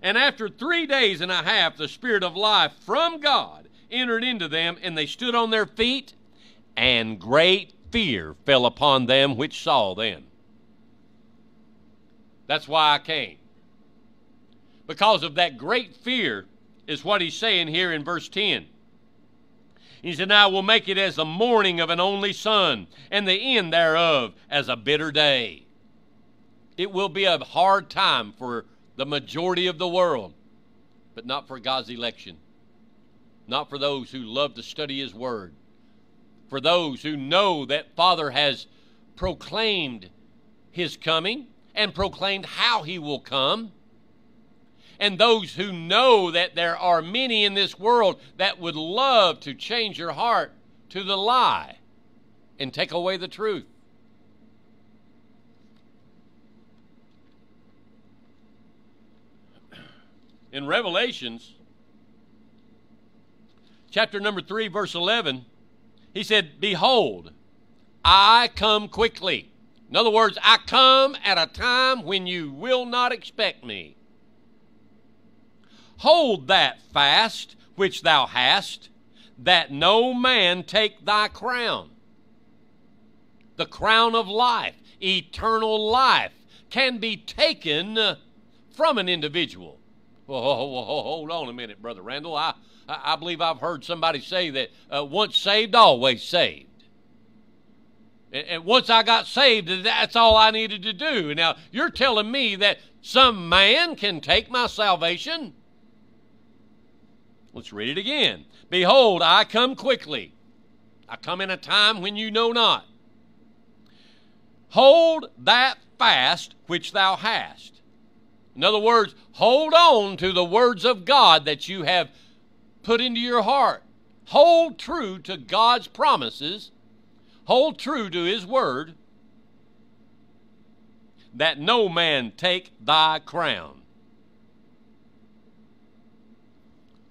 And after 3 days and a half, the Spirit of life from God entered into them, and they stood on their feet, and great fear fell upon them which saw them. That's why I came. Because of that great fear is what he's saying here in verse 10. He said, "Now I will make it as the morning of an only son, and the end thereof as a bitter day." It will be a hard time for the majority of the world, but not for God's election. Not for those who love to study His Word. For those who know that Father has proclaimed His coming and proclaimed how He will come. And those who know that there are many in this world that would love to change your heart to the lie and take away the truth. In Revelations, chapter number 3, verse 11, he said, "Behold, I come quickly." In other words, I come at a time when you will not expect me. "Hold that fast which thou hast, that no man take thy crown." The crown of life, eternal life, can be taken from an individual. Whoa, hold on a minute, Brother Randall. I believe I've heard somebody say that once saved, always saved. And once I got saved, that's all I needed to do. Now, you're telling me that some man can take my salvation? Let's read it again. "Behold, I come quickly." I come in a time when you know not. "Hold that fast which thou hast." In other words, hold on to the words of God that you have put into your heart. Hold true to God's promises. Hold true to His Word. "That no man take thy crown."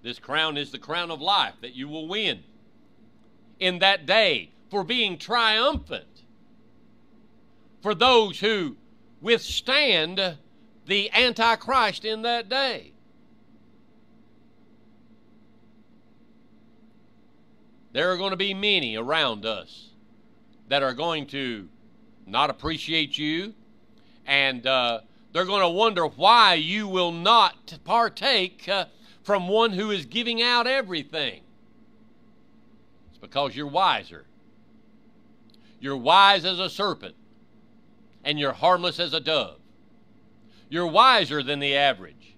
This crown is the crown of life that you will win in that day for being triumphant. For those who withstand the Antichrist in that day. There are going to be many around us that are going to not appreciate you, and they're going to wonder why you will not partake from one who is giving out everything. It's because you're wiser. You're wise as a serpent, and you're harmless as a dove. You're wiser than the average.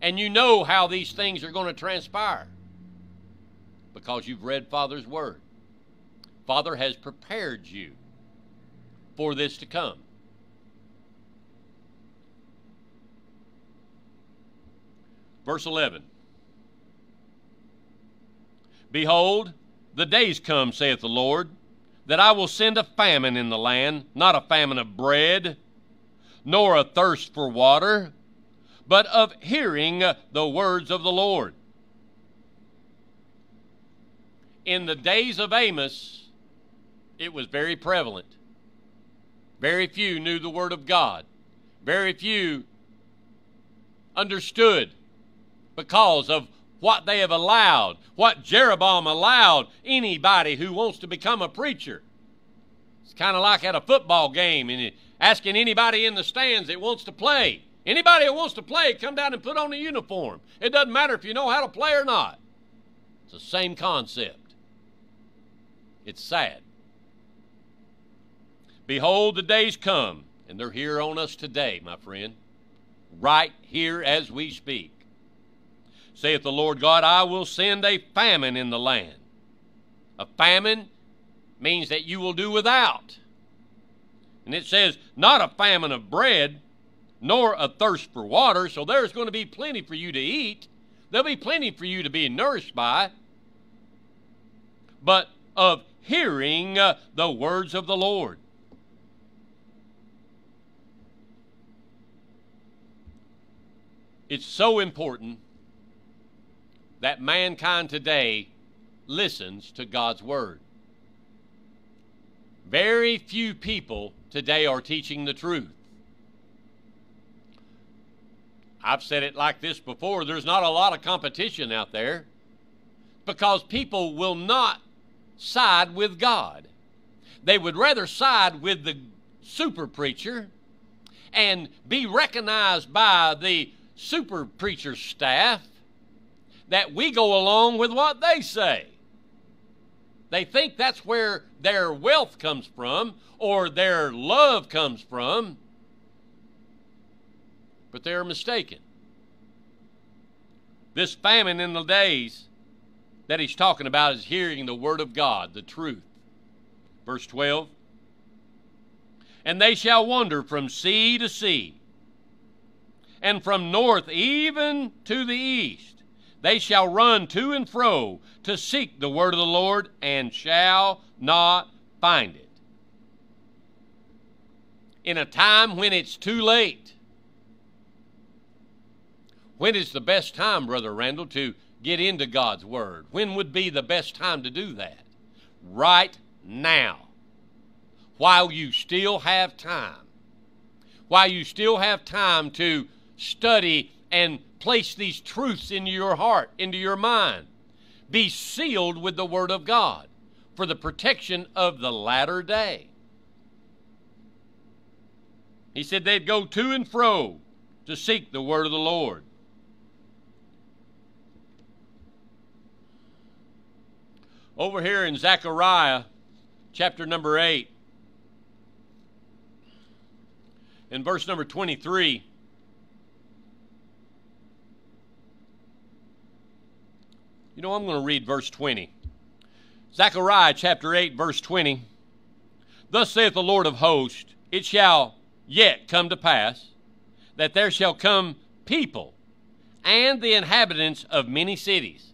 And you know how these things are going to transpire because you've read Father's Word. Father has prepared you for this to come. Verse 11. "Behold, the days come, saith the Lord, that I will send a famine in the land, not a famine of bread, nor a thirst for water, but of hearing the words of the Lord." In the days of Amos, it was very prevalent. Very few knew the Word of God. Very few understood because of what they have allowed, what Jeroboam allowed anybody who wants to become a preacher. It's kind of like at a football game and asking anybody in the stands that wants to play. Anybody that wants to play, come down and put on a uniform. It doesn't matter if you know how to play or not. It's the same concept. It's sad. Behold, the days come, and they're here on us today, my friend, right here as we speak, saith the Lord God, I will send a famine in the land. A famine means that you will do without. And it says, not a famine of bread, nor a thirst for water, so there's going to be plenty for you to eat. There'll be plenty for you to be nourished by. But of hearing the words of the Lord. It's so important that mankind today listens to God's word. Very few people today are teaching the truth. I've said it like this before, there's not a lot of competition out there because people will not side with God. They would rather side with the super preacher and be recognized by the super preacher staff that we go along with what they say. They think that's where their wealth comes from or their love comes from. But they're mistaken. This famine in the days that he's talking about is hearing the word of God, the truth. Verse 12, and they shall wander from sea to sea, and from north even to the east. They shall run to and fro to seek the word of the Lord, and shall not find it. In a time when it's too late. When is the best time, Brother Randall, to get into God's word? When would be the best time to do that? Right now. While you still have time. While you still have time to study and place these truths into your heart, into your mind. Be sealed with the word of God for the protection of the latter day. He said they'd go to and fro to seek the word of the Lord. Over here in Zechariah, chapter number 8, in verse number 23, you know, I'm going to read verse 20. Zechariah, chapter 8, verse 20, thus saith the Lord of hosts, it shall yet come to pass that there shall come people and the inhabitants of many cities.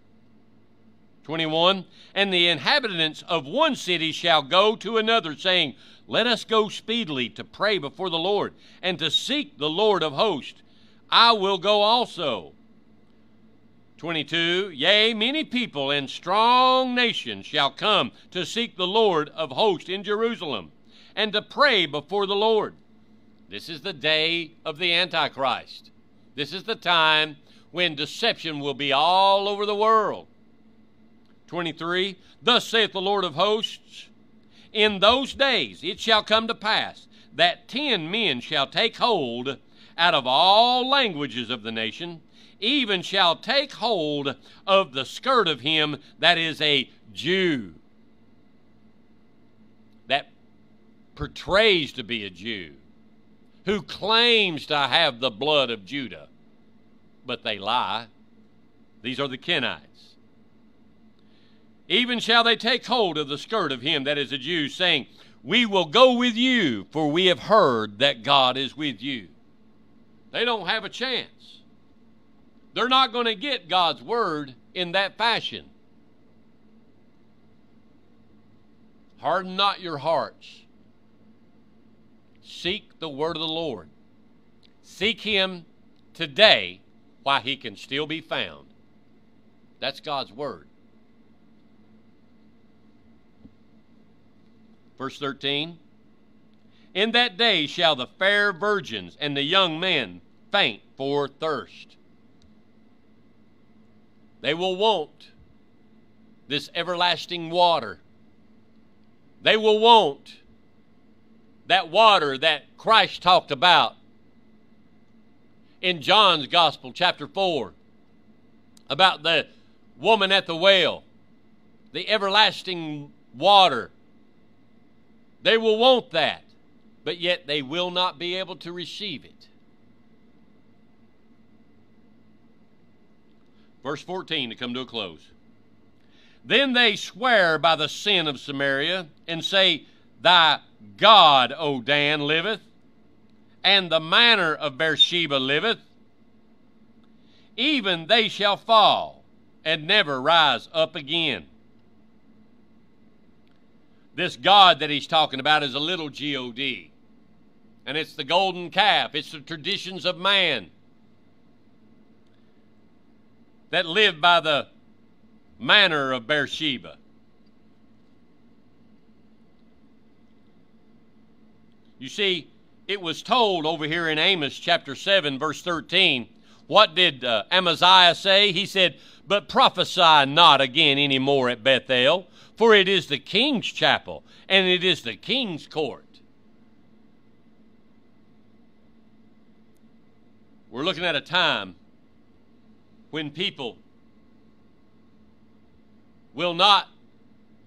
21, and the inhabitants of one city shall go to another, saying, let us go speedily to pray before the Lord, and to seek the Lord of hosts. I will go also. 22, yea, many people and strong nations shall come to seek the Lord of hosts in Jerusalem, and to pray before the Lord. This is the day of the Antichrist. This is the time when deception will be all over the world. 23, thus saith the Lord of hosts, in those days it shall come to pass that 10 men shall take hold out of all languages of the nation, even shall take hold of the skirt of him that is a Jew, that portrays to be a Jew, who claims to have the blood of Judah, but they lie. These are the Kenites. Even shall they take hold of the skirt of him that is a Jew, saying, we will go with you, for we have heard that God is with you. They don't have a chance. They're not going to get God's word in that fashion. Harden not your hearts. Seek the word of the Lord. Seek him today while he can still be found. That's God's word. Verse 13, in that day shall the fair virgins and the young men faint for thirst. They will want this everlasting water. They will want that water that Christ talked about in John's Gospel, chapter 4, about the woman at the well, the everlasting water. They will want that, but yet they will not be able to receive it. Verse 14 to come to a close. Then they swear by the sin of Samaria and say, Thy God, O Dan, liveth, and the manor of Beersheba liveth. Even they shall fall and never rise up again. This God that he's talking about is a little G-O-D. And it's the golden calf. It's the traditions of man that live by the manor of Beersheba. You see, it was told over here in Amos chapter 7, verse 13. What did Amaziah say? He said, But prophesy not again any more at Bethel, for it is the king's chapel, and it is the king's court. We're looking at a time when people will not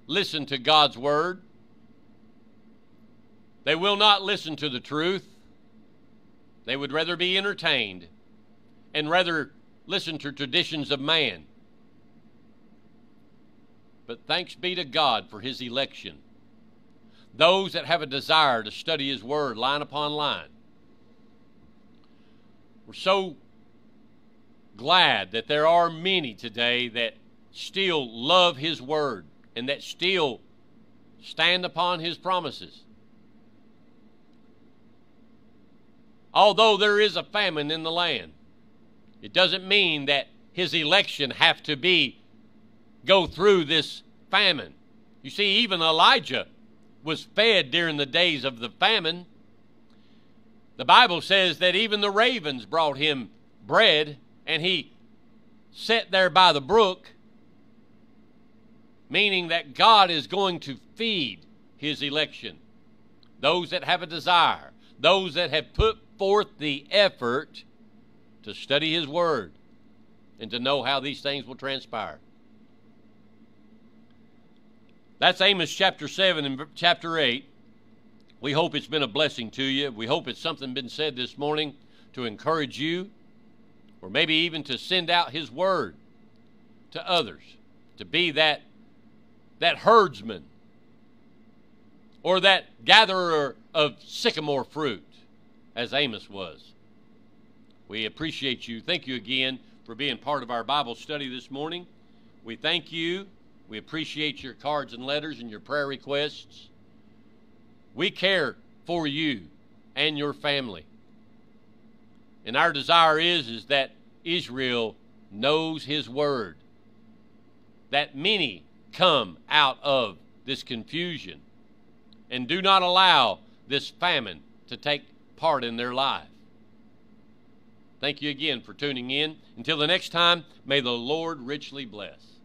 listen to God's word. They will not listen to the truth. They would rather be entertained and rather listen to traditions of man. But thanks be to God for his election. Those that have a desire to study his word line upon line. We're so glad that there are many today that still love his word and that still stand upon his promises. Although there is a famine in the land, it doesn't mean that his election have to go through this famine. You see, even Elijah was fed during the days of the famine. The Bible says that even the ravens brought him bread, and he sat there by the brook, meaning that God is going to feed his election. Those that have a desire, those that have put forth the effort to study his word and to know how these things will transpire. That's Amos chapter 7 and chapter 8. We hope it's been a blessing to you. We hope it's something been said this morning to encourage you, or maybe even to send out his word to others, to be that herdsman or that gatherer of sycamore fruit as Amos was. We appreciate you. Thank you again for being part of our Bible study this morning. We thank you. We appreciate your cards and letters and your prayer requests. We care for you and your family. And our desire is that Israel knows his word, that many come out of this confusion and do not allow this famine to take part in their life. Thank you again for tuning in. Until the next time, may the Lord richly bless.